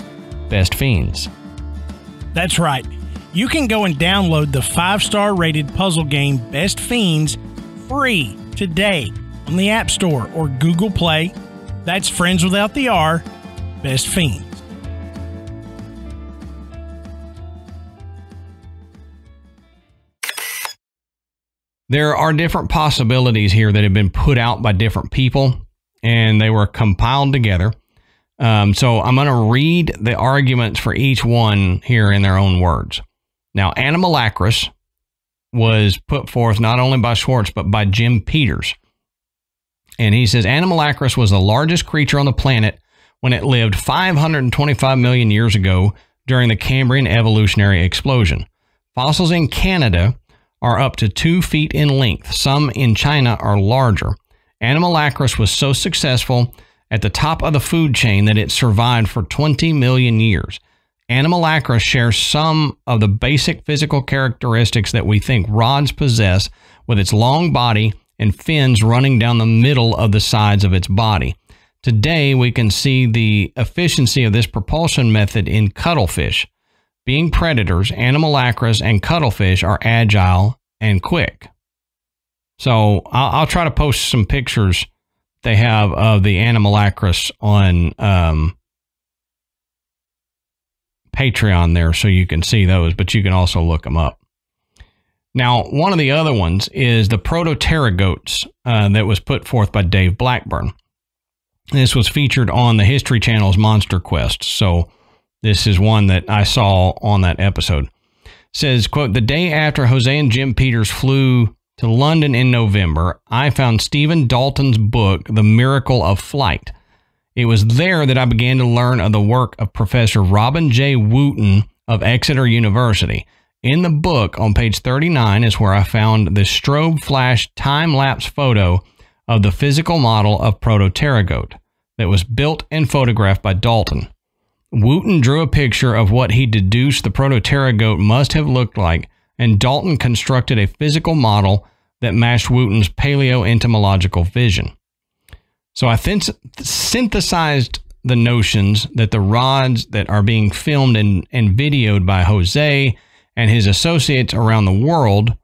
Best Fiends. That's right. You can go and download the 5-star rated puzzle game Best Fiends free today on the App Store or Google Play. That's Friends without the R, Best Fiends. There are different possibilities here that have been put out by different people, and they were compiled together. So I'm going to read the arguments for each one here in their own words. Now, Anomalocaris was put forth not only by Schwartz, but by Jim Peters. And he says, Anomalocaris was the largest creature on the planet when it lived 525 million years ago during the Cambrian evolutionary explosion. Fossils in Canada are up to 2 feet in length. Some in China are larger. Anomalocaris was so successful at the top of the food chain that it survived for 20 million years. Anomalocaris shares some of the basic physical characteristics that we think rods possess, with its long body and fins running down the middle of the sides of its body. Today, we can see the efficiency of this propulsion method in cuttlefish. Being predators, Anomalocaris and cuttlefish are agile and quick. So I'll try to post some pictures they have of the Anomalocaris on Patreon there, so you can see those, but you can also look them up. Now, one of the other ones is the proto-pterygotes that was put forth by Dave Blackburn. This was featured on the History Channel's Monster Quest, so this is one that I saw on that episode. It says, quote, "The day after Jose and Jim Peters flew to London in November, I found Stephen Dalton's book, The Miracle of Flight. It was there that I began to learn of the work of Professor Robin J. Wooten of Exeter University. In the book, on page 39, is where I found the strobe flash time-lapse photo of the physical model of proto-pterygote that was built and photographed by Dalton. Wooten drew a picture of what he deduced the proto-pterygote must have looked like, and Dalton constructed a physical model that matched Wooten's paleoentomological vision. So I synthesized the notions that the rods that are being filmed and videoed by Jose and his associates around the world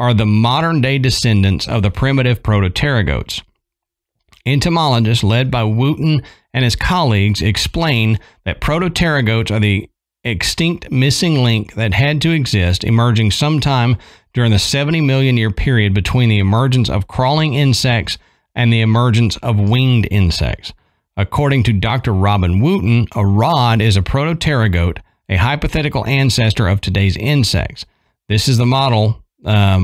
are the modern-day descendants of the primitive proto-pterygotes. Entomologists led by Wooten and his colleagues explain that proto-pterygotes are the extinct missing link that had to exist, emerging sometime during the 70 million year period between the emergence of crawling insects and the emergence of winged insects. According to Dr. Robin Wooten, a rod is a proto-pterygote, a hypothetical ancestor of today's insects. This is the model that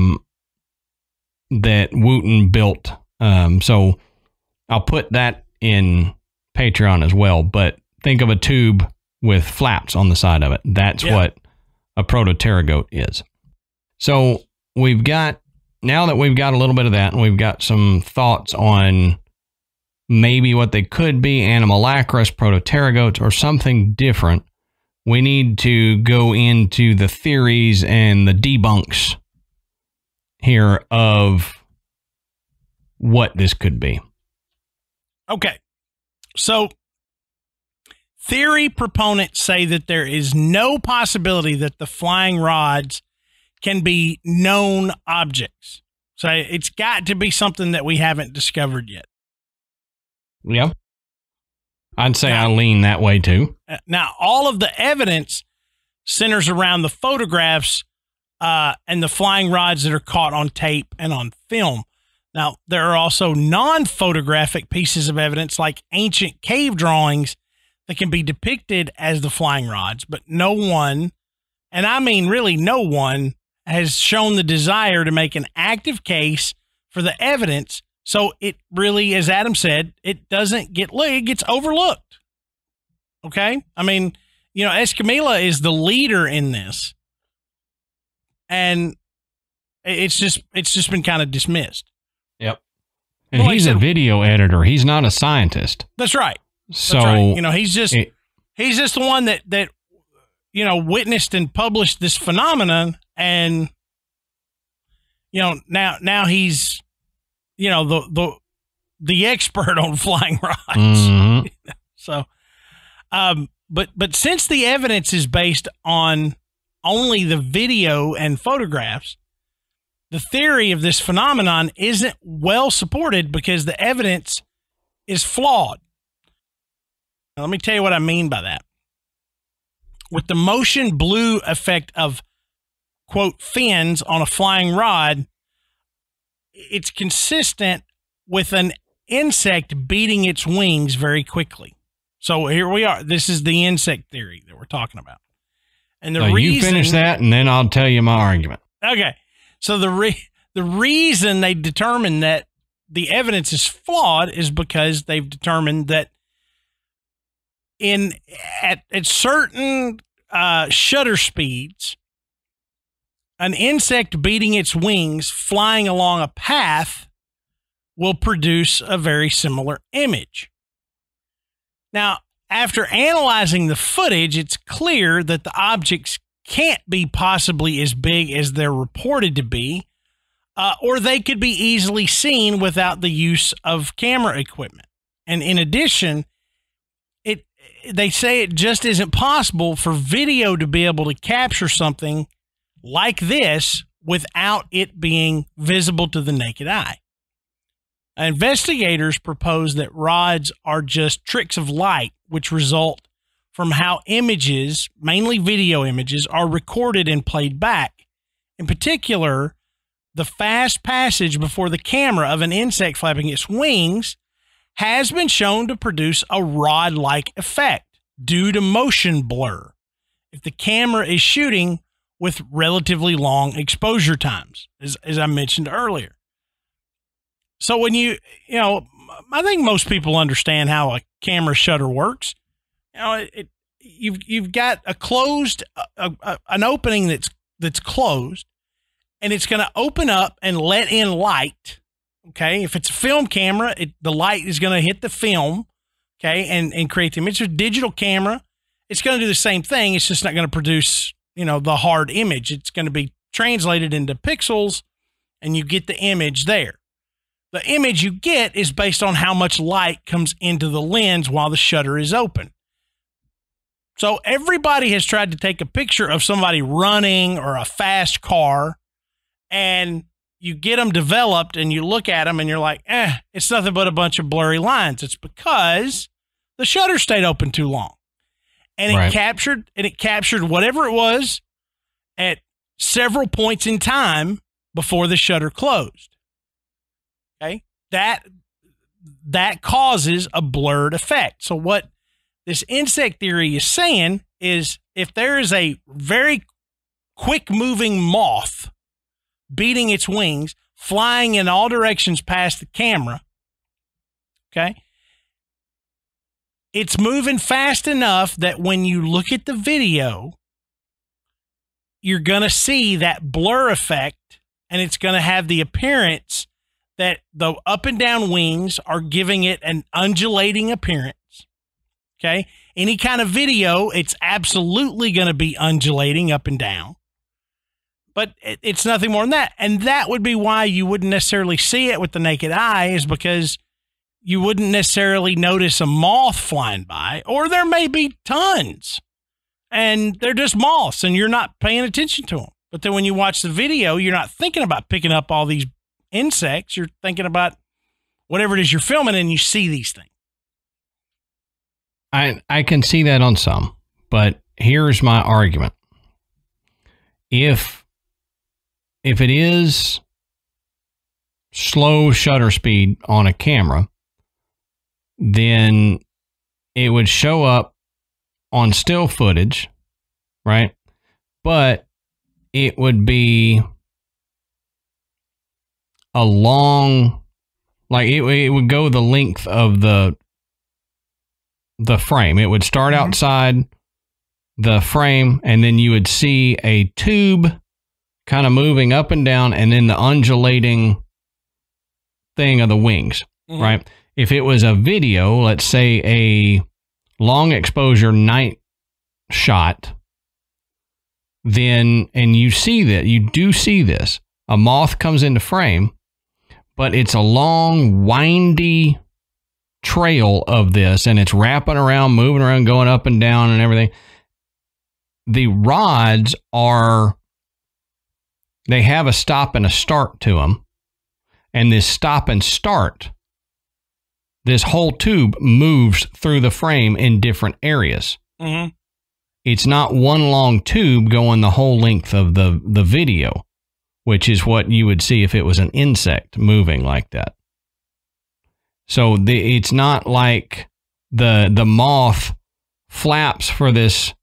Wooten built. So I'll put that in Patreon as well, but think of a tube with flaps on the side of it. That's what a proto-pterygote is. So we've got, now that we've got a little bit of that, and we've got some thoughts on maybe what they could be, Anomalocaris, proto-pterygotes, or something different, we need to go into the theories and the debunks here of what this could be. Okay. So theory proponents say that there is no possibility that the flying rods can be known objects. So it's got to be something that we haven't discovered yet. Yeah. I'd say I lean that way too. Now, all of the evidence centers around the photographs and the flying rods that are caught on tape and on film. Now, there are also non-photographic pieces of evidence like ancient cave drawings that can be depicted as the flying rods, but no one, and I mean really no one, has shown the desire to make an active case for the evidence. So it really, as Adam said, it doesn't get, it gets overlooked. Okay. I mean, you know, Escamilla is the leader in this, and it's just been kind of dismissed. Yep. And well, he's a video editor. He's not a scientist. That's right. So, you know, he's just the one that, you know, witnessed and published this phenomenon. And, you know, now he's, you know, the expert on flying rods. Mm-hmm. So, but since the evidence is based on only the video and photographs, the theory of this phenomenon isn't well supported because the evidence is flawed. Now, let me tell you what I mean by that. With the motion blue effect of, quote, fins on a flying rod, it's consistent with an insect beating its wings very quickly. So here we are. This is the insect theory that we're talking about. And the reason, you finish that and then I'll tell you my argument. Okay. So the reason they determined that the evidence is flawed is because they've determined that at certain shutter speeds, an insect beating its wings flying along a path will produce a very similar image. Now, after analyzing the footage, it's clear that the objects can't be possibly as big as they're reported to be, or they could be easily seen without the use of camera equipment. And in addition, they say it just isn't possible for video to be able to capture something like this without it being visible to the naked eye. Investigators propose that rods are just tricks of light, which result from how images, mainly video images, are recorded and played back. In particular, the fast passage before the camera of an insect flapping its wings has been shown to produce a rod-like effect due to motion blur if the camera is shooting with relatively long exposure times, as I mentioned earlier. So when you know, I think most people understand how a camera shutter works. You know, you've got a closed, an opening that's closed, and it's going to open up and let in light. Okay, if it's a film camera, the light is going to hit the film, okay, and create the image. If it's a digital camera, it's going to do the same thing. It's just not going to produce, you know, the hard image. It's going to be translated into pixels, and you get the image there. The image you get is based on how much light comes into the lens while the shutter is open. So everybody has tried to take a picture of somebody running or a fast car, and you get them developed and you look at them and you're like, it's nothing but a bunch of blurry lines. It's because the shutter stayed open too long, and it captured whatever it was at several points in time before the shutter closed. Okay. That causes a blurred effect. So what this insect theory is saying is if there is a very quick moving moth beating its wings, flying in all directions past the camera, okay, it's moving fast enough that when you look at the video, you're going to see that blur effect, and it's going to have the appearance that the up and down wings are giving it an undulating appearance. Okay, any kind of video, it's absolutely going to be undulating up and down. But it's nothing more than that. And that would be why you wouldn't necessarily see it with the naked eye, is because you wouldn't necessarily notice a moth flying by, or there may be tons and they're just moths and you're not paying attention to them. But then when you watch the video, you're not thinking about picking up all these insects. You're thinking about whatever it is you're filming, and you see these things. I can see that on some, but here's my argument. If it is slow shutter speed on a camera, then it would show up on still footage, right? But it would be a long, like it would go the length of the frame. It would start outside the frame, and then you would see a tube kind of moving up and down, and then the undulating thing of the wings, right? If it was a video, let's say a long exposure night shot, then, and you see that, you do see this, a moth comes into frame, but it's a long, windy trail of this, and it's wrapping around, moving around, going up and down and everything. The rods are, they have a stop and a start to them. And this stop and start, this whole tube moves through the frame in different areas. It's not one long tube going the whole length of the video, which is what you would see if it was an insect moving like that. So it's not like the moth flaps for this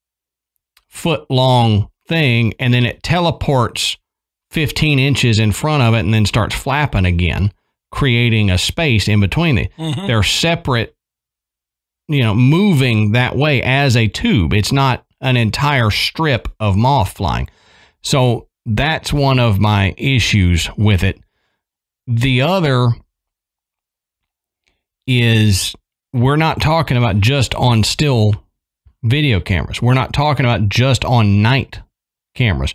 foot-long thing, and then it teleports 15 inches in front of it and then starts flapping again, creating a space in between them. They're separate, you know, moving that way as a tube. It's not an entire strip of moth flying. So That's one of my issues with it. The other is we're not talking about just on still video cameras. We're not talking about just on night cameras.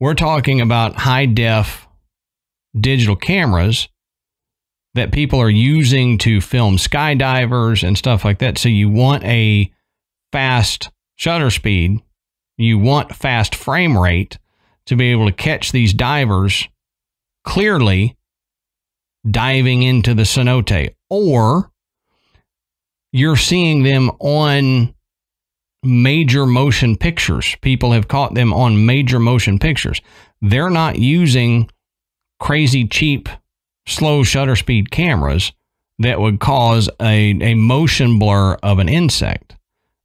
We're talking about high def digital cameras that people are using to film skydivers and stuff like that. So you want a fast shutter speed. You want fast frame rate to be able to catch these divers clearly diving into the cenote, or you're seeing them on major motion pictures. People have caught them on major motion pictures. They're not using crazy cheap, slow shutter speed cameras that would cause a motion blur of an insect.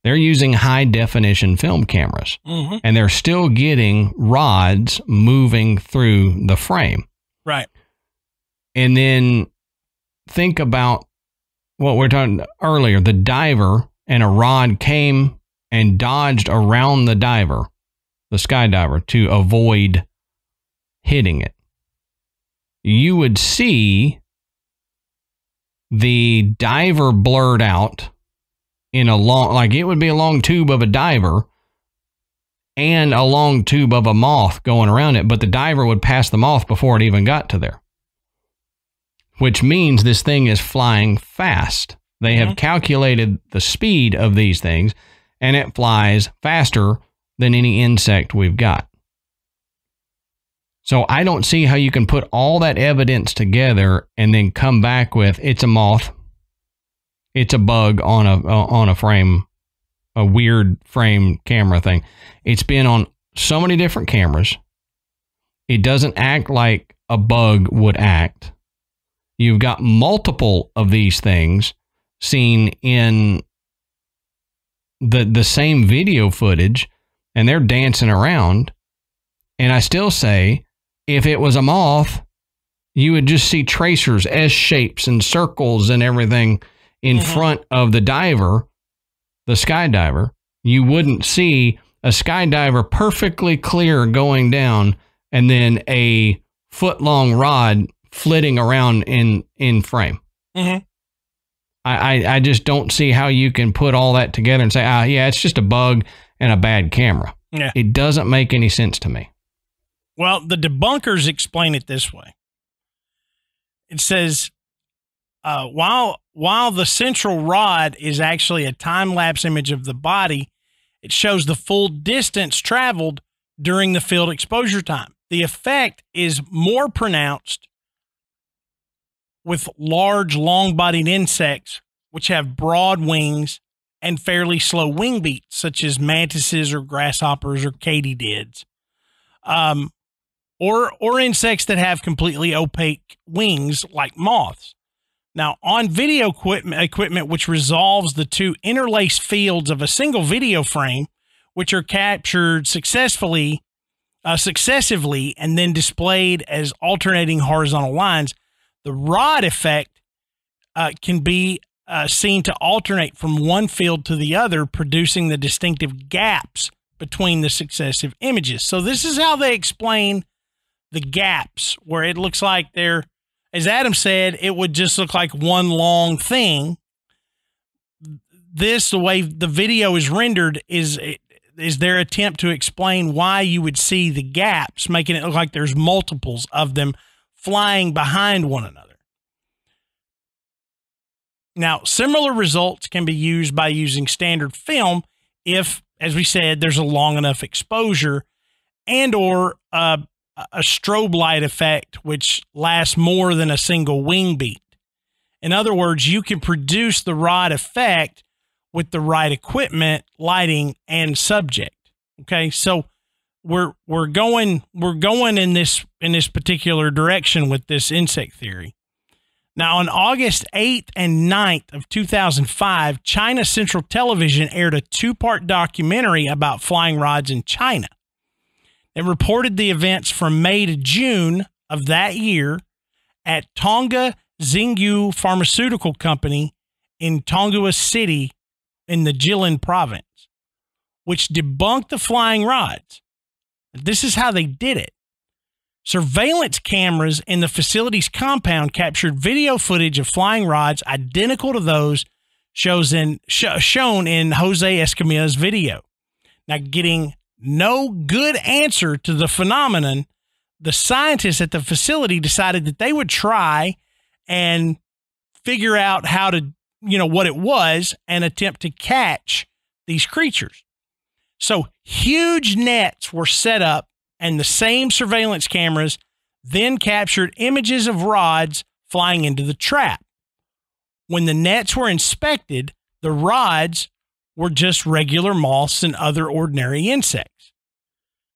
They're using high definition film cameras, mm-hmm. and they're still getting rods moving through the frame. Right. And then think about what we're talking earlier, the diver, and a rod came and dodged around the diver, the skydiver, to avoid hitting it. You would see the diver blurred out in a long, like it would be a long tube of a diver and a long tube of a moth going around it, but the diver would pass the moth before it even got to there, which means this thing is flying fast. They have calculated the speed of these things, and it flies faster than any insect we've got. So I don't see how you can put all that evidence together and then come back with, it's a moth, it's a bug on a frame, a weird frame camera thing. It's been on so many different cameras. It doesn't act like a bug would act. You've got multiple of these things seen in the same video footage, and they're dancing around. And I still say, if it was a moth, you would just see tracers, S shapes and circles and everything in front of the diver, the skydiver. You wouldn't see a skydiver perfectly clear going down and then a foot-long rod flitting around in frame. I just don't see how you can put all that together and say, yeah, it's just a bug and a bad camera. Yeah. It doesn't make any sense to me. Well, the debunkers explain it this way. It says, while the central rod is actually a time-lapse image of the body, it shows the full distance traveled during the field exposure time. The effect is more pronounced with large, long-bodied insects, which have broad wings and fairly slow wing beats, such as mantises or grasshoppers or katydids. Or insects that have completely opaque wings like moths. Now, on video equipment which resolves the two interlaced fields of a single video frame, which are captured successively and then displayed as alternating horizontal lines, the rod effect can be seen to alternate from one field to the other, producing the distinctive gaps between the successive images. So this is how they explain the gaps, where it looks like they're, as Adam said, it would just look like one long thing. This, the way the video is rendered, is their attempt to explain why you would see the gaps, making it look like there's multiples of them flying behind one another. Now, similar results can be used by using standard film if, as we said, there's a long enough exposure and or a strobe light effect, which lasts more than a single wing beat. In other words, you can produce the rod effect with the right equipment, lighting, and subject. Okay, so we're going in this particular direction with this insect theory. Now, on August 8th and 9th of 2005, China Central Television aired a two-part documentary about flying rods in China. It reported the events from May to June of that year at Tonghua Xingyu Pharmaceutical Company in Tonghua City in the Jilin Province, which debunked the flying rods. This is how they did it. Surveillance cameras in the facility's compound captured video footage of flying rods identical to those shown in Jose Escamilla's video. Now, getting no good answer to the phenomenon, the scientists at the facility decided that they would try and figure out how to, you know, what it was and attempt to catch these creatures. So huge nets were set up, and the same surveillance cameras then captured images of rods flying into the trap. When the nets were inspected, the rods were just regular moths and other ordinary insects.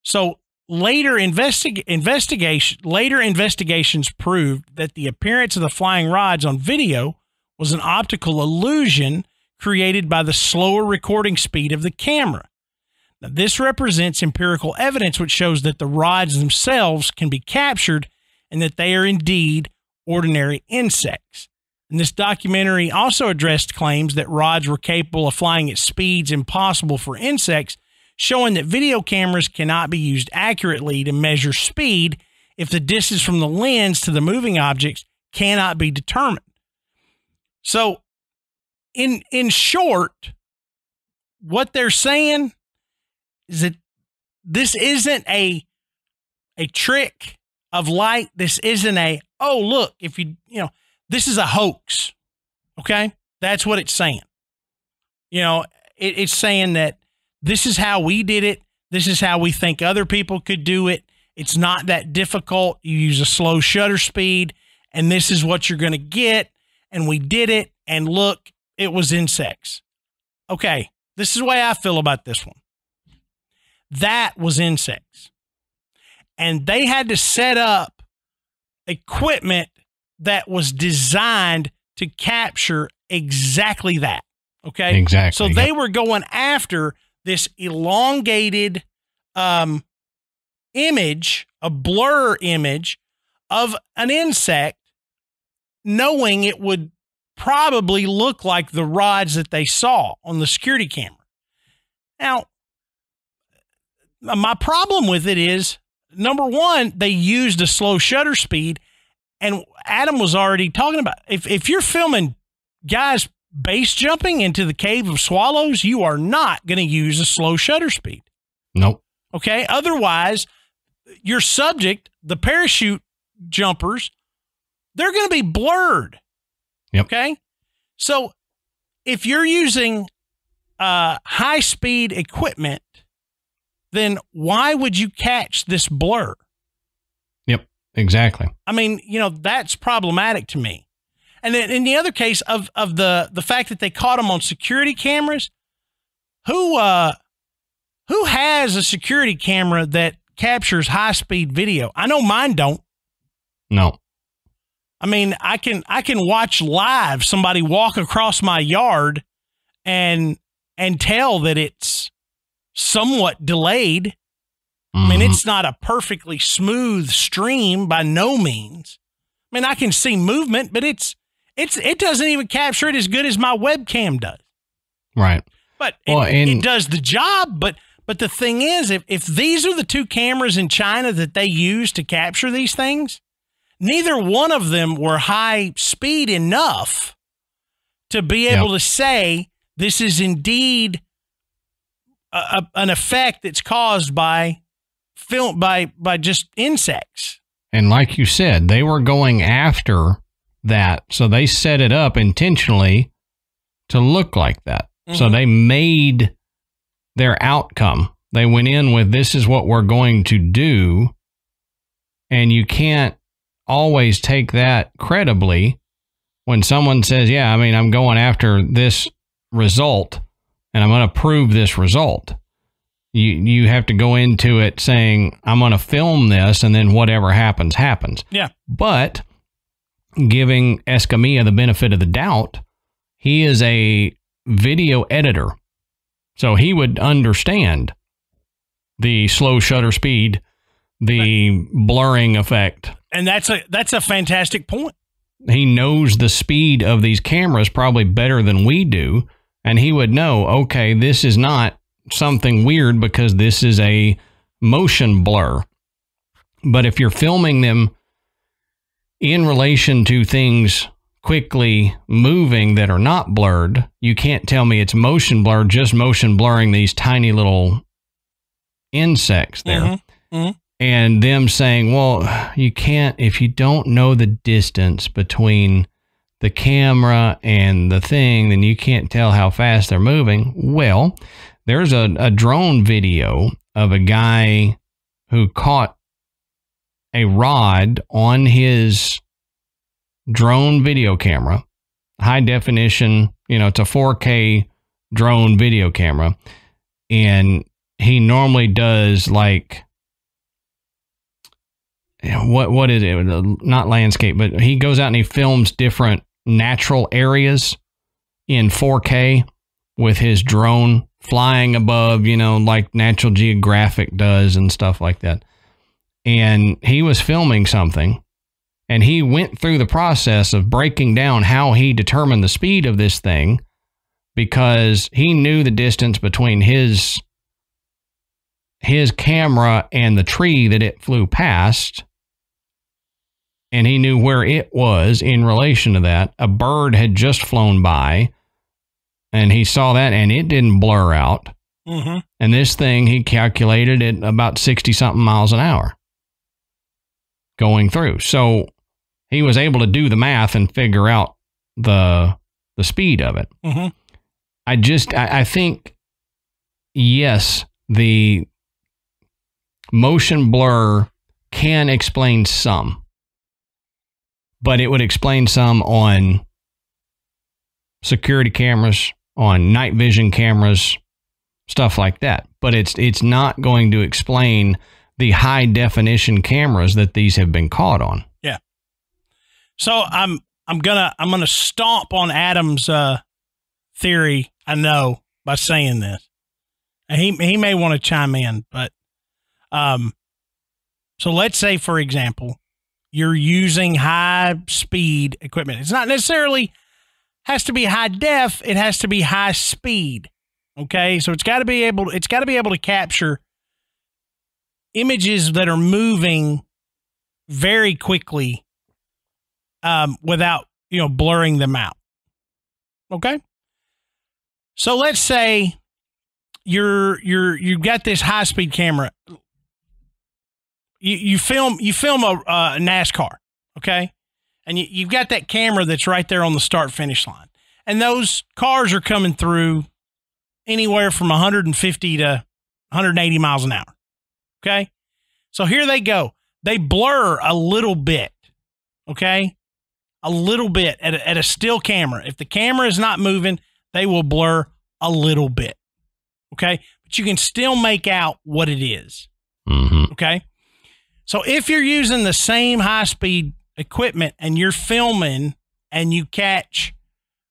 So later investigations proved that the appearance of the flying rods on video was an optical illusion created by the slower recording speed of the camera. Now, this represents empirical evidence which shows that the rods themselves can be captured and that they are indeed ordinary insects. And this documentary also addressed claims that rods were capable of flying at speeds impossible for insects, showing that video cameras cannot be used accurately to measure speed if the distance from the lens to the moving objects cannot be determined. So, in short, what they're saying is that this isn't a trick of light. This isn't a, oh, look, if you know, this is a hoax. Okay. That's what it's saying. You know, it's saying that this is how we did it. This is how we think other people could do it. It's not that difficult. You use a slow shutter speed and this is what you're going to get. And we did it. And look, it was insects. Okay. This is the way I feel about this one. That was insects. And they had to set up equipment that was designed to capture exactly that. Okay. Exactly. So they were going after this elongated image, a blur image of an insect, knowing it would probably look like the rods that they saw on the security camera. Now, my problem with it is, number one, they used a slow shutter speed. And Adam was already talking about, if you're filming guys base jumping into the Cave of Swallows, you are not going to use a slow shutter speed. Nope. Okay. Otherwise, your subject, the parachute jumpers, they're going to be blurred. Yep. Okay. So if you're using high speed equipment, then why would you catch this blur? Exactly. I mean, you know, that's problematic to me. And then in the other case of the fact that they caught them on security cameras, who has a security camera that captures high speed video? I know mine don't. No. I mean, I can watch live somebody walk across my yard and tell that it's somewhat delayed. I mean, it's not a perfectly smooth stream by no means. I mean, I can see movement, but it doesn't even capture it as good as my webcam does. Right. But well, it does the job. But the thing is, if these are the two cameras in China that they use to capture these things, neither one of them were high speed enough to be able to say this is indeed an effect that's caused by filmed by just insects. And like you said, they were going after that. So they set it up intentionally to look like that. Mm-hmm. So they made their outcome. They went in with, this is what we're going to do. And you can't always take that credibly when someone says, yeah, I mean, I'm going after this result and I'm going to prove this result. You have to go into it saying, I'm going to film this, and then whatever happens, happens. Yeah. But giving Escamilla the benefit of the doubt, he is a video editor. So he would understand the slow shutter speed, the blurring effect. And that's a fantastic point. He knows the speed of these cameras probably better than we do, and he would know, okay, this is not something weird because this is a motion blur. But if you're filming them in relation to things quickly moving that are not blurred, you can't tell me it's motion blur, just motion blurring these tiny little insects there. Mm-hmm. Mm-hmm. And them saying, well, you can't, if you don't know the distance between the camera and the thing, then you can't tell how fast they're moving. Well, there's a drone video of a guy who caught a rod on his drone video camera, high definition, you know, it's a 4K drone video camera. And he normally does like, what is it? Not landscape, but he goes out and he films different natural areas in 4K with his drone flying above, you know, like Natural Geographic does and stuff like that. And he was filming something and he went through the process of breaking down how he determined the speed of this thing because he knew the distance between his camera and the tree that it flew past. And he knew where it was in relation to that. A bird had just flown by and he saw that and it didn't blur out. Mm-hmm. And this thing, he calculated at about 60 something miles an hour going through. So he was able to do the math and figure out the speed of it. Mm-hmm. I think, yes, the motion blur can explain some, but it would explain some on security cameras, on night vision cameras, stuff like that. But it's not going to explain the high definition cameras that these have been caught on. Yeah. So I'm gonna stomp on Adam's theory. I know by saying this, he may want to chime in, but so let's say, for example, you're using high speed equipment. It's not necessarily has to be high def. It has to be high speed. Okay, so it's got to be able to capture images that are moving very quickly without, you know, blurring them out. Okay, so let's say you've got this high speed camera. You film a NASCAR, okay, and you've got that camera that's right there on the start finish line, and those cars are coming through anywhere from 150 to 180 miles an hour. Okay. So here they go. They blur a little bit. Okay. A little bit at a still camera. If the camera is not moving, they will blur a little bit. Okay. But you can still make out what it is. Mm-hmm. Okay. So if you're using the same high speed equipment and you're filming and you catch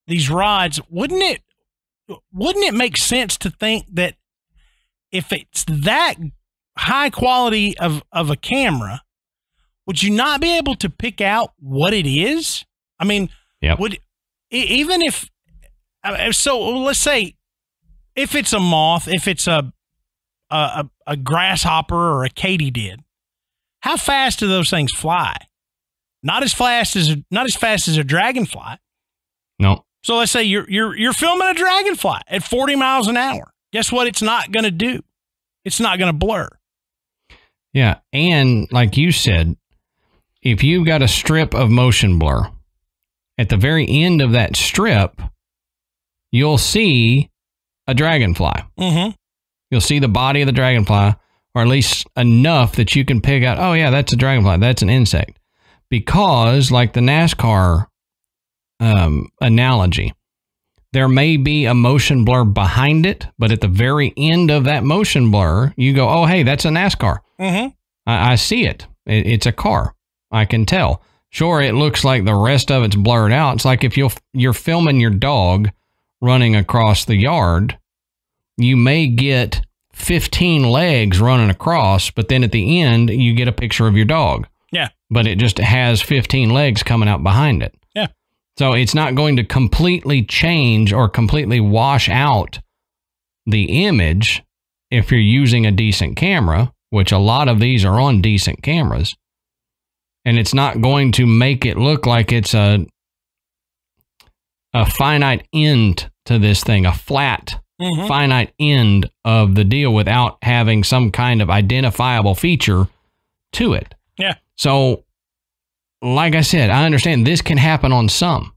these rods, wouldn't it make sense to think that if it's that high quality of a camera, would you not be able to pick out what it is? I mean, yep. Would even if, so let's say if it's a moth, if it's a grasshopper or a katydid, how fast do those things fly? Not as fast as a dragonfly. No. So let's say you're filming a dragonfly at 40 miles an hour. Guess what? It's not going to do. It's not going to blur. Yeah. And like you said, if you've got a strip of motion blur, at the very end of that strip, you'll see a dragonfly. Mm-hmm. You'll see the body of the dragonfly, or at least enough that you can pick out, oh yeah, that's a dragonfly. That's an insect. Because like the NASCAR analogy, there may be a motion blur behind it, but at the very end of that motion blur, you go, oh, hey, that's a NASCAR. Mm-hmm. I see it. It's a car. I can tell. Sure, it looks like the rest of it's blurred out. It's like if you're filming your dog running across the yard, you may get 15 legs running across, but then at the end, you get a picture of your dog. Yeah. But it just has 15 legs coming out behind it. So it's not going to completely change or completely wash out the image if you're using a decent camera, which a lot of these are on decent cameras, and it's not going to make it look like it's a finite end to this thing, a flat finite end of the deal without having some kind of identifiable feature to it. Yeah. So, like I said, I understand this can happen on some.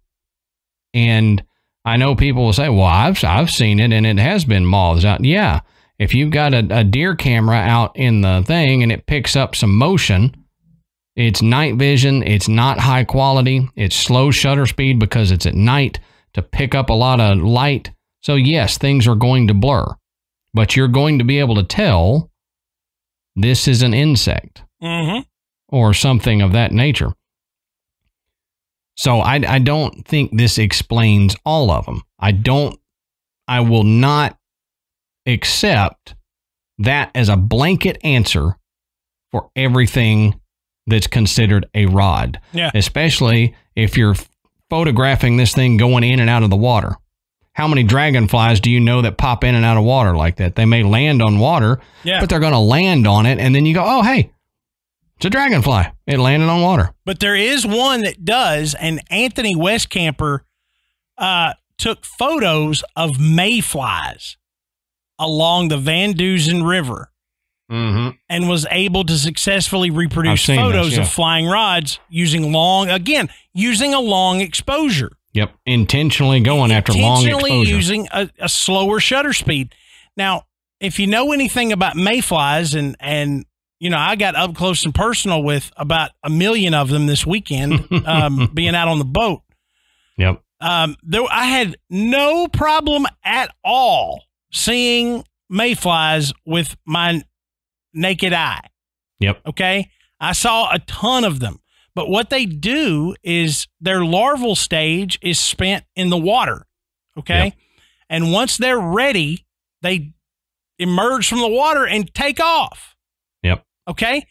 And I know people will say, well, I've seen it and it has been mauled out. Yeah. If you've got a deer camera out in the thing and it picks up some motion, it's night vision, it's not high quality, it's slow shutter speed because it's at night to pick up a lot of light. So yes, things are going to blur, but you're going to be able to tell this is an insect or something of that nature. So I don't think this explains all of them. I will not accept that as a blanket answer for everything that's considered a rod. Yeah. Especially if you're photographing this thing going in and out of the water. How many dragonflies do you know that pop in and out of water like that? They may land on water, but they're going to land on it. And then you go, oh, hey, it's a dragonfly. It landed on water. But there is one that does. And Anthony Westcamper took photos of mayflies along the Van Dusen River and was able to successfully reproduce photos of flying rods using a long exposure. Yep. Intentionally going after long exposure. Intentionally using a slower shutter speed. Now, if you know anything about mayflies, and you know, I got up close and personal with about 1 million of them this weekend, being out on the boat. Yep. Though I had no problem at all seeing mayflies with my naked eye. Yep. Okay. I saw a ton of them. But what they do is their larval stage is spent in the water, okay? Yep. And once they're ready, they emerge from the water and take off. Yep. Okay?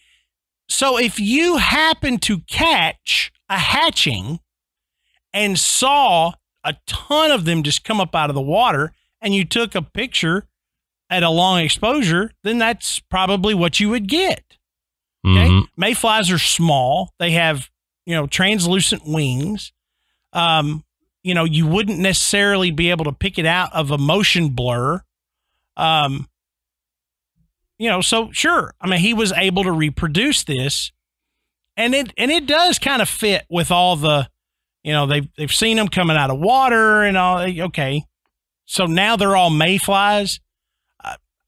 So if you happen to catch a hatching and saw a ton of them just come up out of the water and you took a picture at a long exposure, then that's probably what you would get. Okay. Mayflies are small. They have, you know, translucent wings. You know, you wouldn't necessarily be able to pick it out of a motion blur. You know, so sure. I mean, he was able to reproduce this, and it does kind of fit with all the, you know, they've seen them coming out of water and all. Okay. So now they're all mayflies.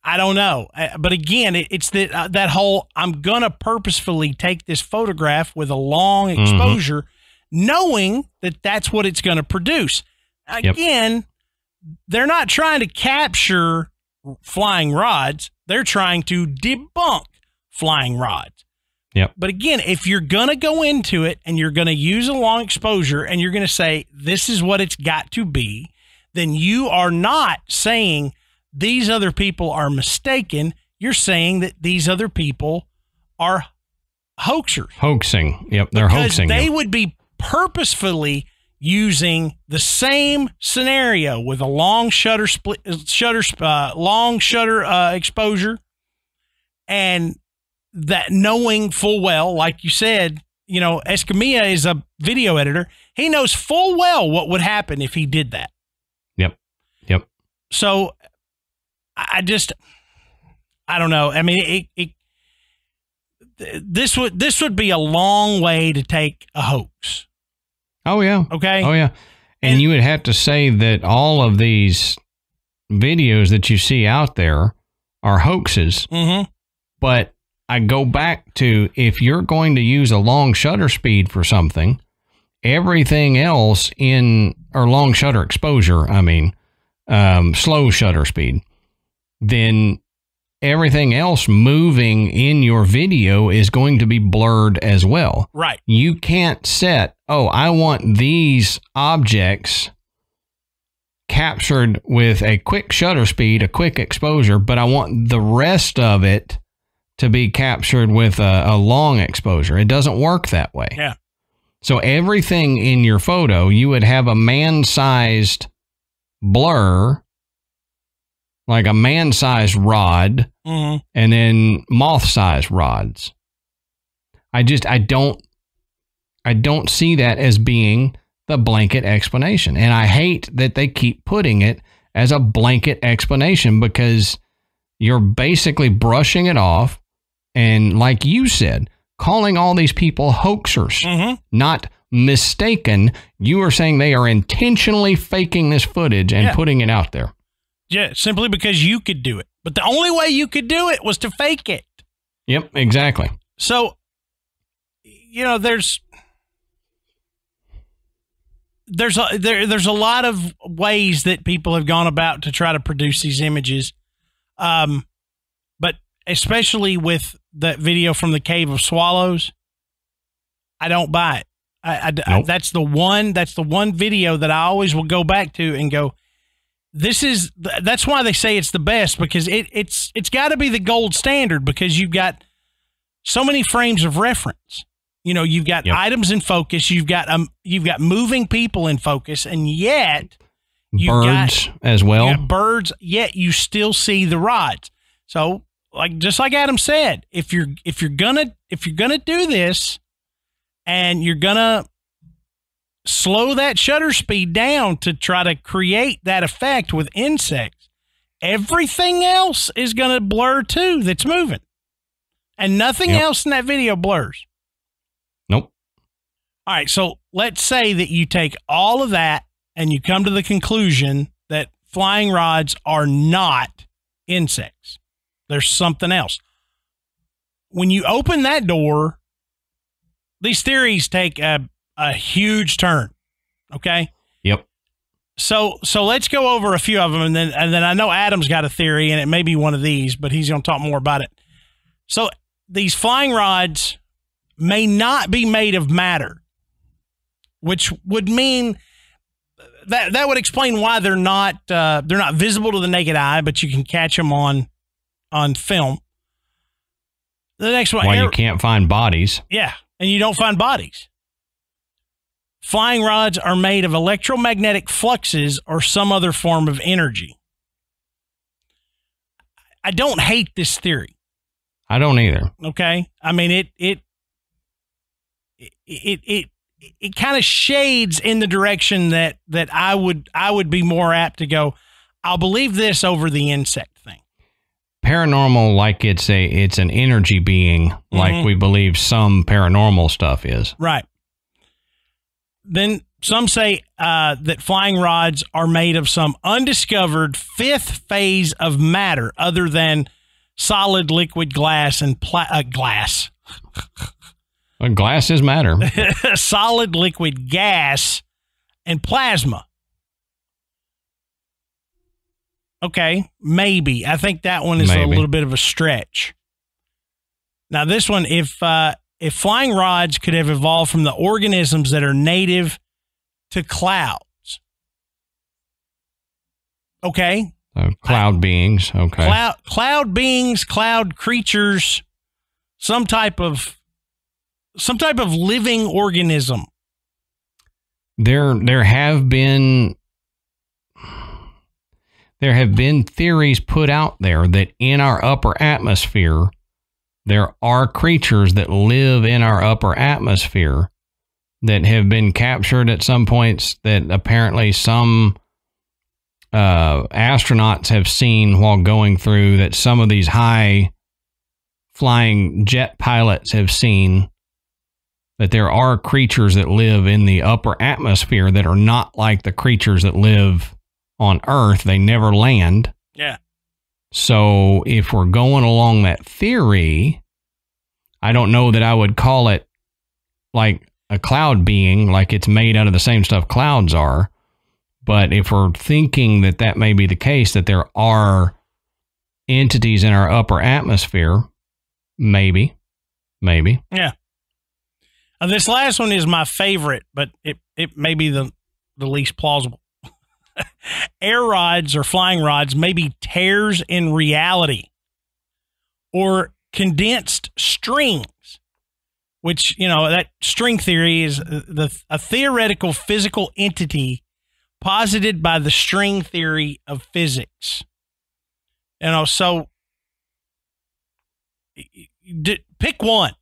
I don't know. But again, it's that whole, I'm going to purposefully take this photograph with a long exposure, knowing that that's what it's going to produce. Again, they're not trying to capture flying rods. They're trying to debunk flying rods. Yep. But again, if you're going to go into it and you're going to use a long exposure and you're going to say, this is what it's got to be, then you are not saying these other people are mistaken. You're saying that these other people are hoaxers. Hoaxing. Yep, they're hoaxing. Because they would be purposefully using the same scenario with a long shutter exposure, and that knowing full well, like you said, you know, Escamilla is a video editor. He knows full well what would happen if he did that. Yep. Yep. So I don't know. I mean, this would be a long way to take a hoax. Oh yeah. Okay. Oh yeah. And you would have to say that all of these videos that you see out there are hoaxes. But I go back to, if you're going to use a long shutter speed for something, everything else in, or long shutter exposure, I mean, slow shutter speed, then everything else moving in your video is going to be blurred as well. Right. You can't set, oh, I want these objects captured with a quick shutter speed, a quick exposure, but I want the rest of it to be captured with a long exposure. It doesn't work that way. Yeah. So everything in your photo, you would have a man-sized blur, like a man-sized rod and then moth-sized rods. I don't see that as being the blanket explanation. And I hate that they keep putting it as a blanket explanation, because you're basically brushing it off. And like you said, calling all these people hoaxers, not mistaken. You are saying they are intentionally faking this footage and putting it out there. Yeah, simply because you could do it. But the only way you could do it was to fake it. Yep, exactly. So, you know, there's a lot of ways that people have gone about to try to produce these images. But especially with that video from the Cave of Swallows, I don't buy it. Nope. That's the one video that I always will go back to and go, that's why they say it's the best, because it's gotta be the gold standard, because you've got so many frames of reference. You know, you've got items in focus, you've got moving people in focus, and yet birds, yet you still see the rods. So just like Adam said, if you're gonna do this and you're gonna slow that shutter speed down to try to create that effect with insects, everything else is gonna blur too that's moving. And nothing else in that video blurs. Nope. All right, so let's say that you take all of that and you come to the conclusion that flying rods are not insects. There's something else. When you open that door, these theories take a huge turn. Okay. Yep. So let's go over a few of them, and then I know Adam's got a theory, and it may be one of these, but he's going to talk more about it. So these flying rods may not be made of matter, which would mean that would explain why they're not visible to the naked eye, but you can catch them on film. The next one, you can't find bodies. Yeah, and you don't find bodies. Flying rods are made of electromagnetic fluxes or some other form of energy. I don't hate this theory. I don't either. Okay, I mean it kind of shades in the direction that I would be more apt to go, I'll believe this over the insect thing. Paranormal, like it's an energy being, like we believe some paranormal stuff is. Right. Then some say that flying rods are made of some undiscovered fifth phase of matter other than solid, liquid, glass, and glass. Well, glass is matter. Solid, liquid, gas, and plasma. Okay, maybe. I think that one is a little bit of a stretch. Now, this one, if flying rods could have evolved from the organisms that are native to clouds. Okay. Cloud beings. Okay. Cloud beings, cloud creatures, some type of living organism. There have been theories put out there that in our upper atmosphere, there are creatures that live in our upper atmosphere that have been captured at some points, that apparently some astronauts have seen while going through, that some of these high flying jet pilots have seen, that there are creatures that live in the upper atmosphere that are not like the creatures that live on Earth. They never land. Yeah. So if we're going along that theory, I don't know that I would call it like a cloud being, like it's made out of the same stuff clouds are. But if we're thinking that may be the case, that there are entities in our upper atmosphere, maybe. Yeah. This last one is my favorite, but it may be the least plausible. Air rods or flying rods may be tears in reality or condensed strings, which, you know, that string theory is a theoretical physical entity posited by the string theory of physics. You know, so pick one.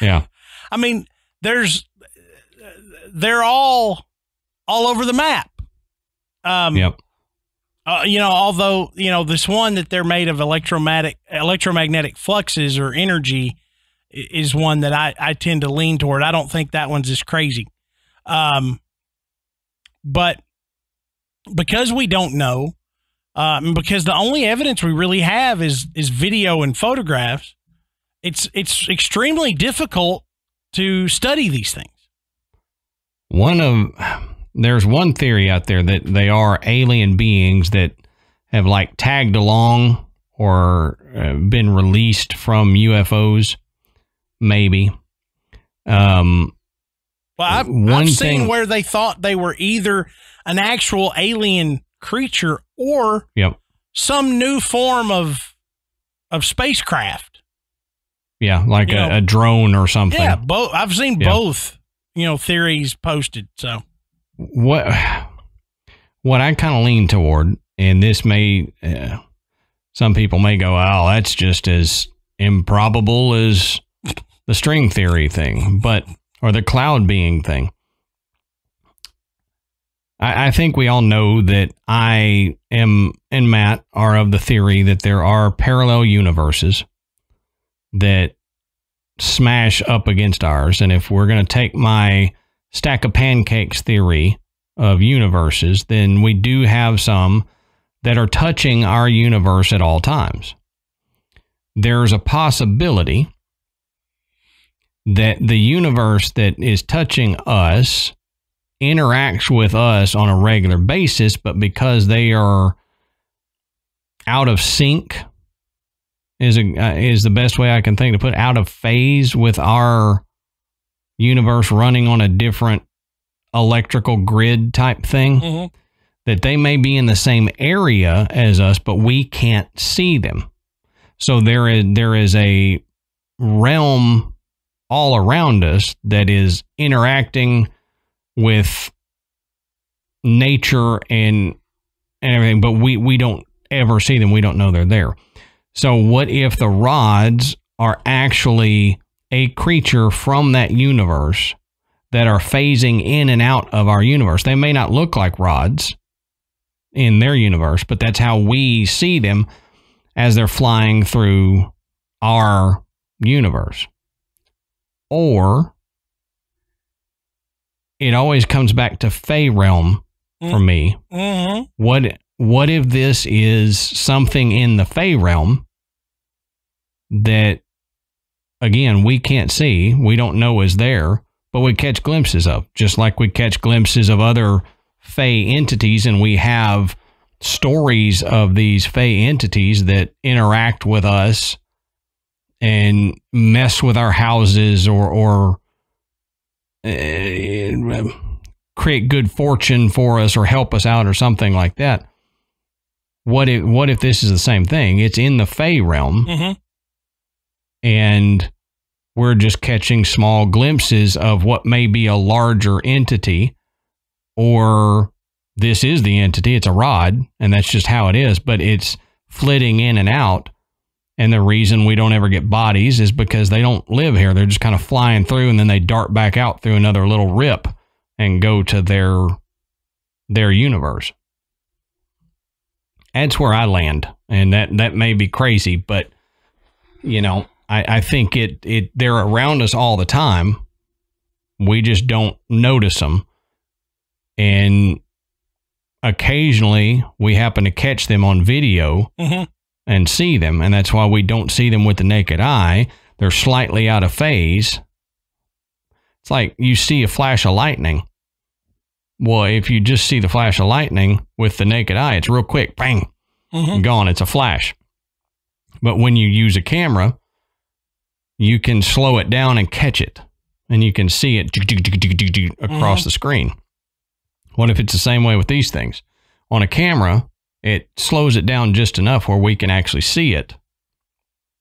Yeah. I mean, they're all over the map. Yep. You know, although, you know, this one that they're made of electromagnetic fluxes or energy is one that I tend to lean toward. I don't think that one's as crazy. But because we don't know, because the only evidence we really have is video and photographs, it's extremely difficult to study these things. There's one theory out there that they are alien beings that have like tagged along or been released from UFOs, maybe. Well, I've seen where they thought they were either an actual alien creature or some new form of spacecraft. Yeah, like a drone or something. Yeah, both. I've seen both, you know, theories posted. So what I kind of lean toward, and this may, some people may go, oh, that's just as improbable as the string theory thing, or the cloud being thing. I think we all know that I am and Matt are of the theory that there are parallel universes that smash up against ours. And if we're going to take my stack of pancakes theory of universes, then we do have some that are touching our universe at all times. There's a possibility that the universe that is touching us interacts with us on a regular basis, but because they are out of sync, is the best way I can think to put it, out of phase with our universe running on a different electrical grid type thing, that they may be in the same area as us, but we can't see them. So there is a realm all around us that is interacting with nature and everything, but we don't ever see them. We don't know they're there. So what if the rods are actually a creature from that universe that are phasing in and out of our universe? They may not look like rods in their universe, but that's how we see them as they're flying through our universe. Or it always comes back to Fey Realm for me. What if this is something in the Fey Realm that, again, we can't see, we don't know is there, but we catch glimpses of, just like we catch glimpses of other Fey entities, and we have stories of these Fey entities that interact with us and mess with our houses or create good fortune for us or help us out or something like that. What if this is the same thing? It's in the Fey Realm, and we're just catching small glimpses of what may be a larger entity, or this is the entity, it's a rod, and that's just how it is, but it's flitting in and out. And the reason we don't ever get bodies is because they don't live here. They're just kind of flying through, and then they dart back out through another little rip and go to their universe. That's where I land. And that may be crazy, but you know, I think they're around us all the time. We just don't notice them. And occasionally we happen to catch them on video and see them. And that's why we don't see them with the naked eye. They're slightly out of phase. It's like you see a flash of lightning. Well, if you just see the flash of lightning with the naked eye, it's real quick, bang, gone. It's a flash. But when you use a camera, you can slow it down and catch it, and you can see it across the screen. What if it's the same way with these things? On a camera, it slows it down just enough where we can actually see it,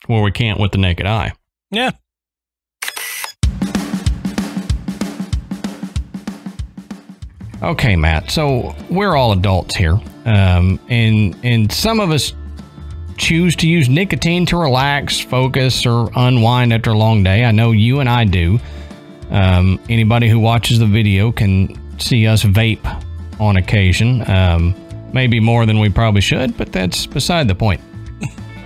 where we can't with the naked eye. Yeah. Okay, Matt. So we're all adults here, and some of us choose to use nicotine to relax, focus, or unwind after a long day. I know you and I do. Anybody who watches the video can see us vape on occasion. Maybe more than we probably should, but that's beside the point.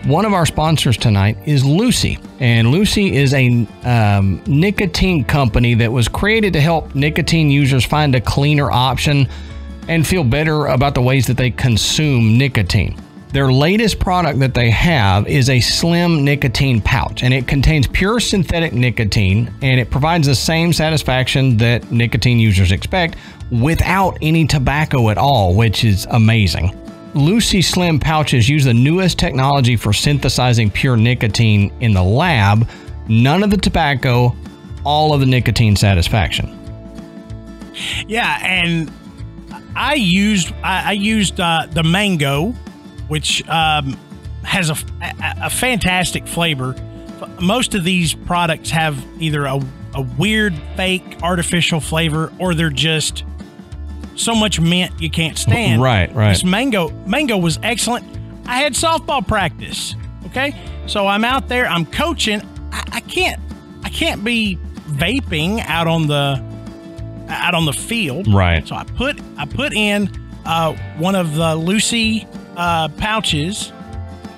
One of our sponsors tonight is Lucy, and Lucy is a nicotine company that was created to help nicotine users find a cleaner option and feel better about the ways that they consume nicotine. Their latest product that they have is a slim nicotine pouch, and it contains pure synthetic nicotine, and it provides the same satisfaction that nicotine users expect without any tobacco at all, which is amazing. Lucy Slim pouches use the newest technology for synthesizing pure nicotine in the lab. None of the tobacco, all of the nicotine satisfaction. Yeah, and I used the mango, which has a fantastic flavor. Most of these products have either a weird, fake, artificial flavor, or they're just so much mint you can't stand. Right. This mango was excellent. I had softball practice. Okay, so I'm out there. I'm coaching. I can't be vaping out on the field. Right. So I put in one of the Lucy pouches,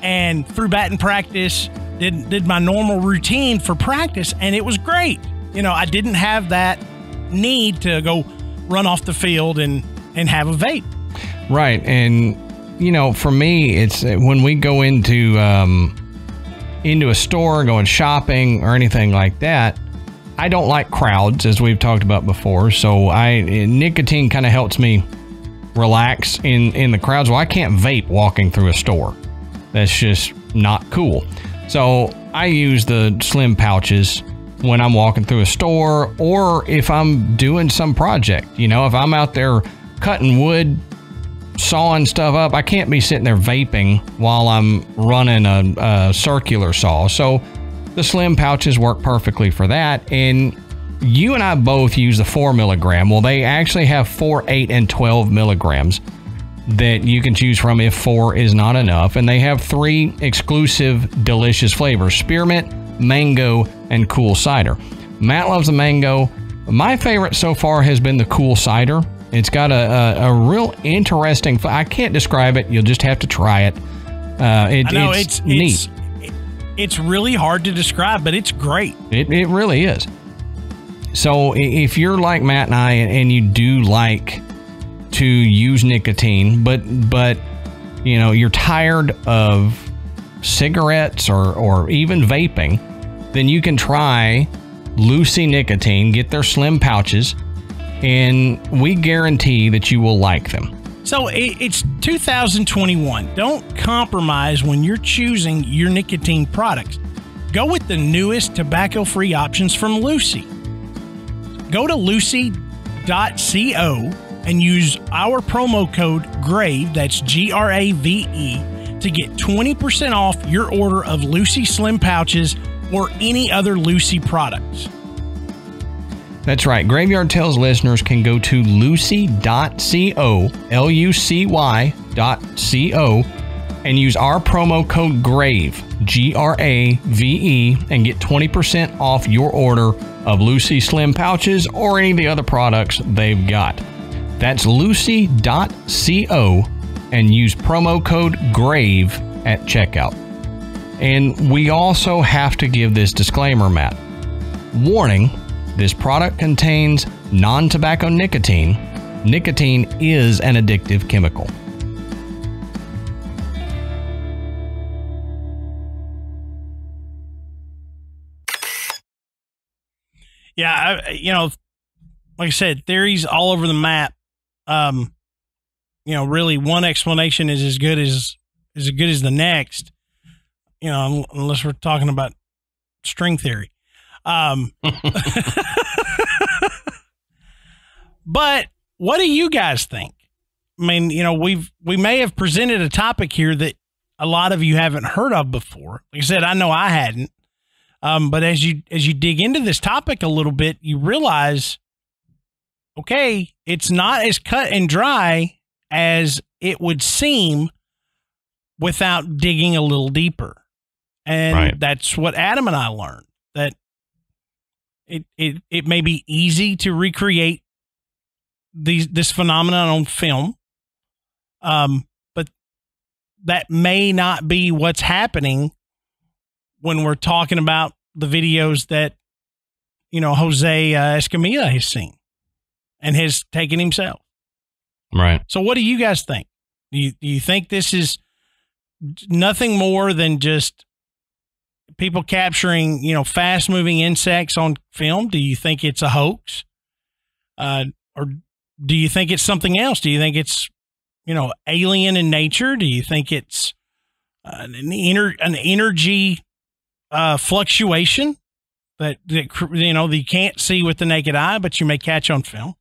and through batting practice, did my normal routine for practice, and it was great. You know, I didn't have that need to go run off the field and have a vape. Right. And, you know, for me, it's when we go into a store, going shopping or anything like that, I don't like crowds, as we've talked about before. So nicotine kind of helps me relax in the crowds. Well, I can't vape walking through a store. That's just not cool. So I use the slim pouches when I'm walking through a store, or if I'm doing some project. You know, if I'm out there cutting wood, sawing stuff up, I can't be sitting there vaping while I'm running a circular saw. So the slim pouches work perfectly for that. And you and I both use the 4 milligram. Well, they actually have 4, 8, and 12 milligrams that you can choose from if 4 is not enough. And they have 3 exclusive delicious flavors: spearmint, mango, and cool cider. Matt loves the mango. My favorite so far has been the cool cider. It's got a real interesting, I can't describe it. You'll just have to try it. It's neat. It's really hard to describe, but it's great. It really is. So if you're like Matt and I, and you do like to use nicotine, but you know, you're tired of cigarettes or even vaping, then you can try Lucy Nicotine. Get their slim pouches, and we guarantee that you will like them. So it's 2021. Don't compromise when you're choosing your nicotine products. Go with the newest tobacco-free options from Lucy. Go to lucy.co and use our promo code GRAVE, that's GRAVE, to get 20% off your order of Lucy Slim Pouches or any other Lucy products. That's right. Graveyard Tales listeners can go to lucy.co, lucy.co, and use our promo code GRAVE, GRAVE, and get 20% off your order of Lucy Slim Pouches or any of the other products they've got. That's lucy.co. and use promo code GRAVE at checkout. And we also have to give this disclaimer, Matt. Warning, this product contains non-tobacco nicotine. Nicotine is an addictive chemical. Yeah, you know, like I said, theories all over the map. You know, really, one explanation is as good as the next. You know, unless we're talking about string theory. But what do you guys think? I mean, you know, we may have presented a topic here that a lot of you haven't heard of before. Like I said, I know I hadn't. But as you dig into this topic a little bit, you realize, okay, it's not as cut and dry as it would seem without digging a little deeper. And right. That's what Adam and I learned, that it may be easy to recreate this phenomenon on film, but that may not be what's happening when we're talking about the videos that, you know, Jose Escamilla has seen and has taken himself. Right. So what do you guys think? Do you think this is nothing more than just people capturing, you know, fast moving insects on film? Do you think it's a hoax? Or do you think it's something else? Do you think it's, you know, alien in nature? Do you think it's an energy fluctuation that, you know, you can't see with the naked eye, but you may catch on film?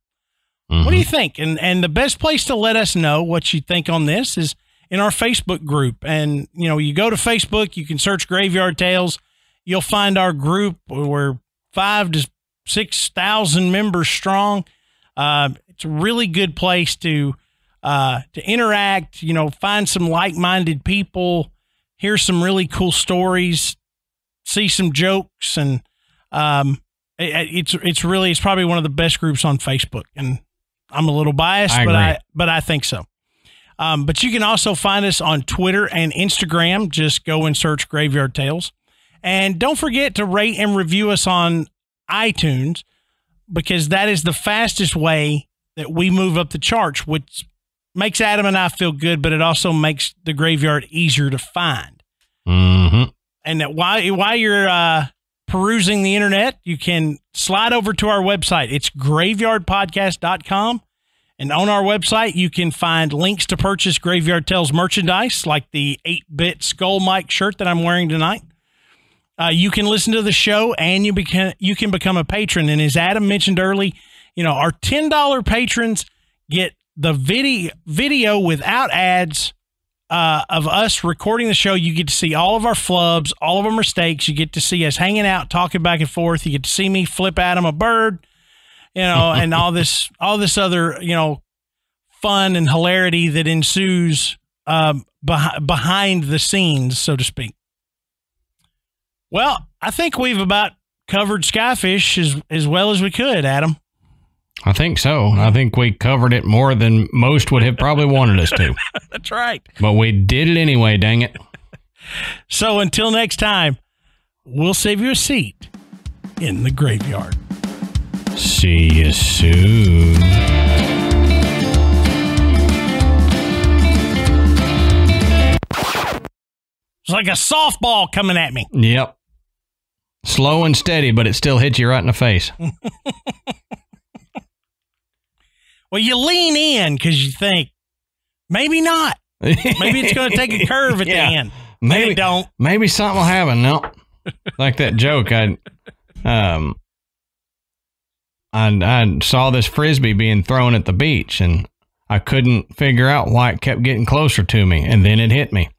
Mm-hmm. What do you think? And the best place to let us know what you think on this is in our Facebook group. And, you know, you go to Facebook, you can search Graveyard Tales. You'll find our group. We're 5,000 to 6,000 members strong. It's a really good place to interact, you know, find some like-minded people, hear some really cool stories, see some jokes. And it's probably one of the best groups on Facebook. And I'm a little biased, but I think so. But you can also find us on Twitter and Instagram. Just go and search Graveyard Tales. And don't forget to rate and review us on iTunes, because that is the fastest way that we move up the charts, which makes Adam and I feel good, but it also makes the Graveyard easier to find. Mm-hmm. And that while you're perusing the internet, you can slide over to our website. It's graveyardpodcast.com. And on our website, you can find links to purchase Graveyard Tales merchandise, like the 8-bit Skull Mike shirt that I'm wearing tonight. You can listen to the show, and you can become a patron. And as Adam mentioned early, you know, our $10 patrons get the video without ads of us recording the show. You get to see all of our flubs, all of our mistakes. You get to see us hanging out, talking back and forth. You get to see me flip Adam a bird, you know, and all this other, you know, fun and hilarity that ensues behind the scenes, so to speak. Well, I think we've about covered Skyfish as well as we could, Adam. I think so. I think we covered it more than most would have probably wanted us to. That's right. But we did it anyway, dang it. So until next time, we'll save you a seat in the graveyard. See you soon. It's like a softball coming at me. Yep. Slow and steady, but it still hits you right in the face. Well, you lean in because you think, maybe not. Maybe it's going to take a curve at the end. Maybe don't. Maybe something will happen. No. Nope. Like that joke. I saw this Frisbee being thrown at the beach, and I couldn't figure out why it kept getting closer to me, and then it hit me.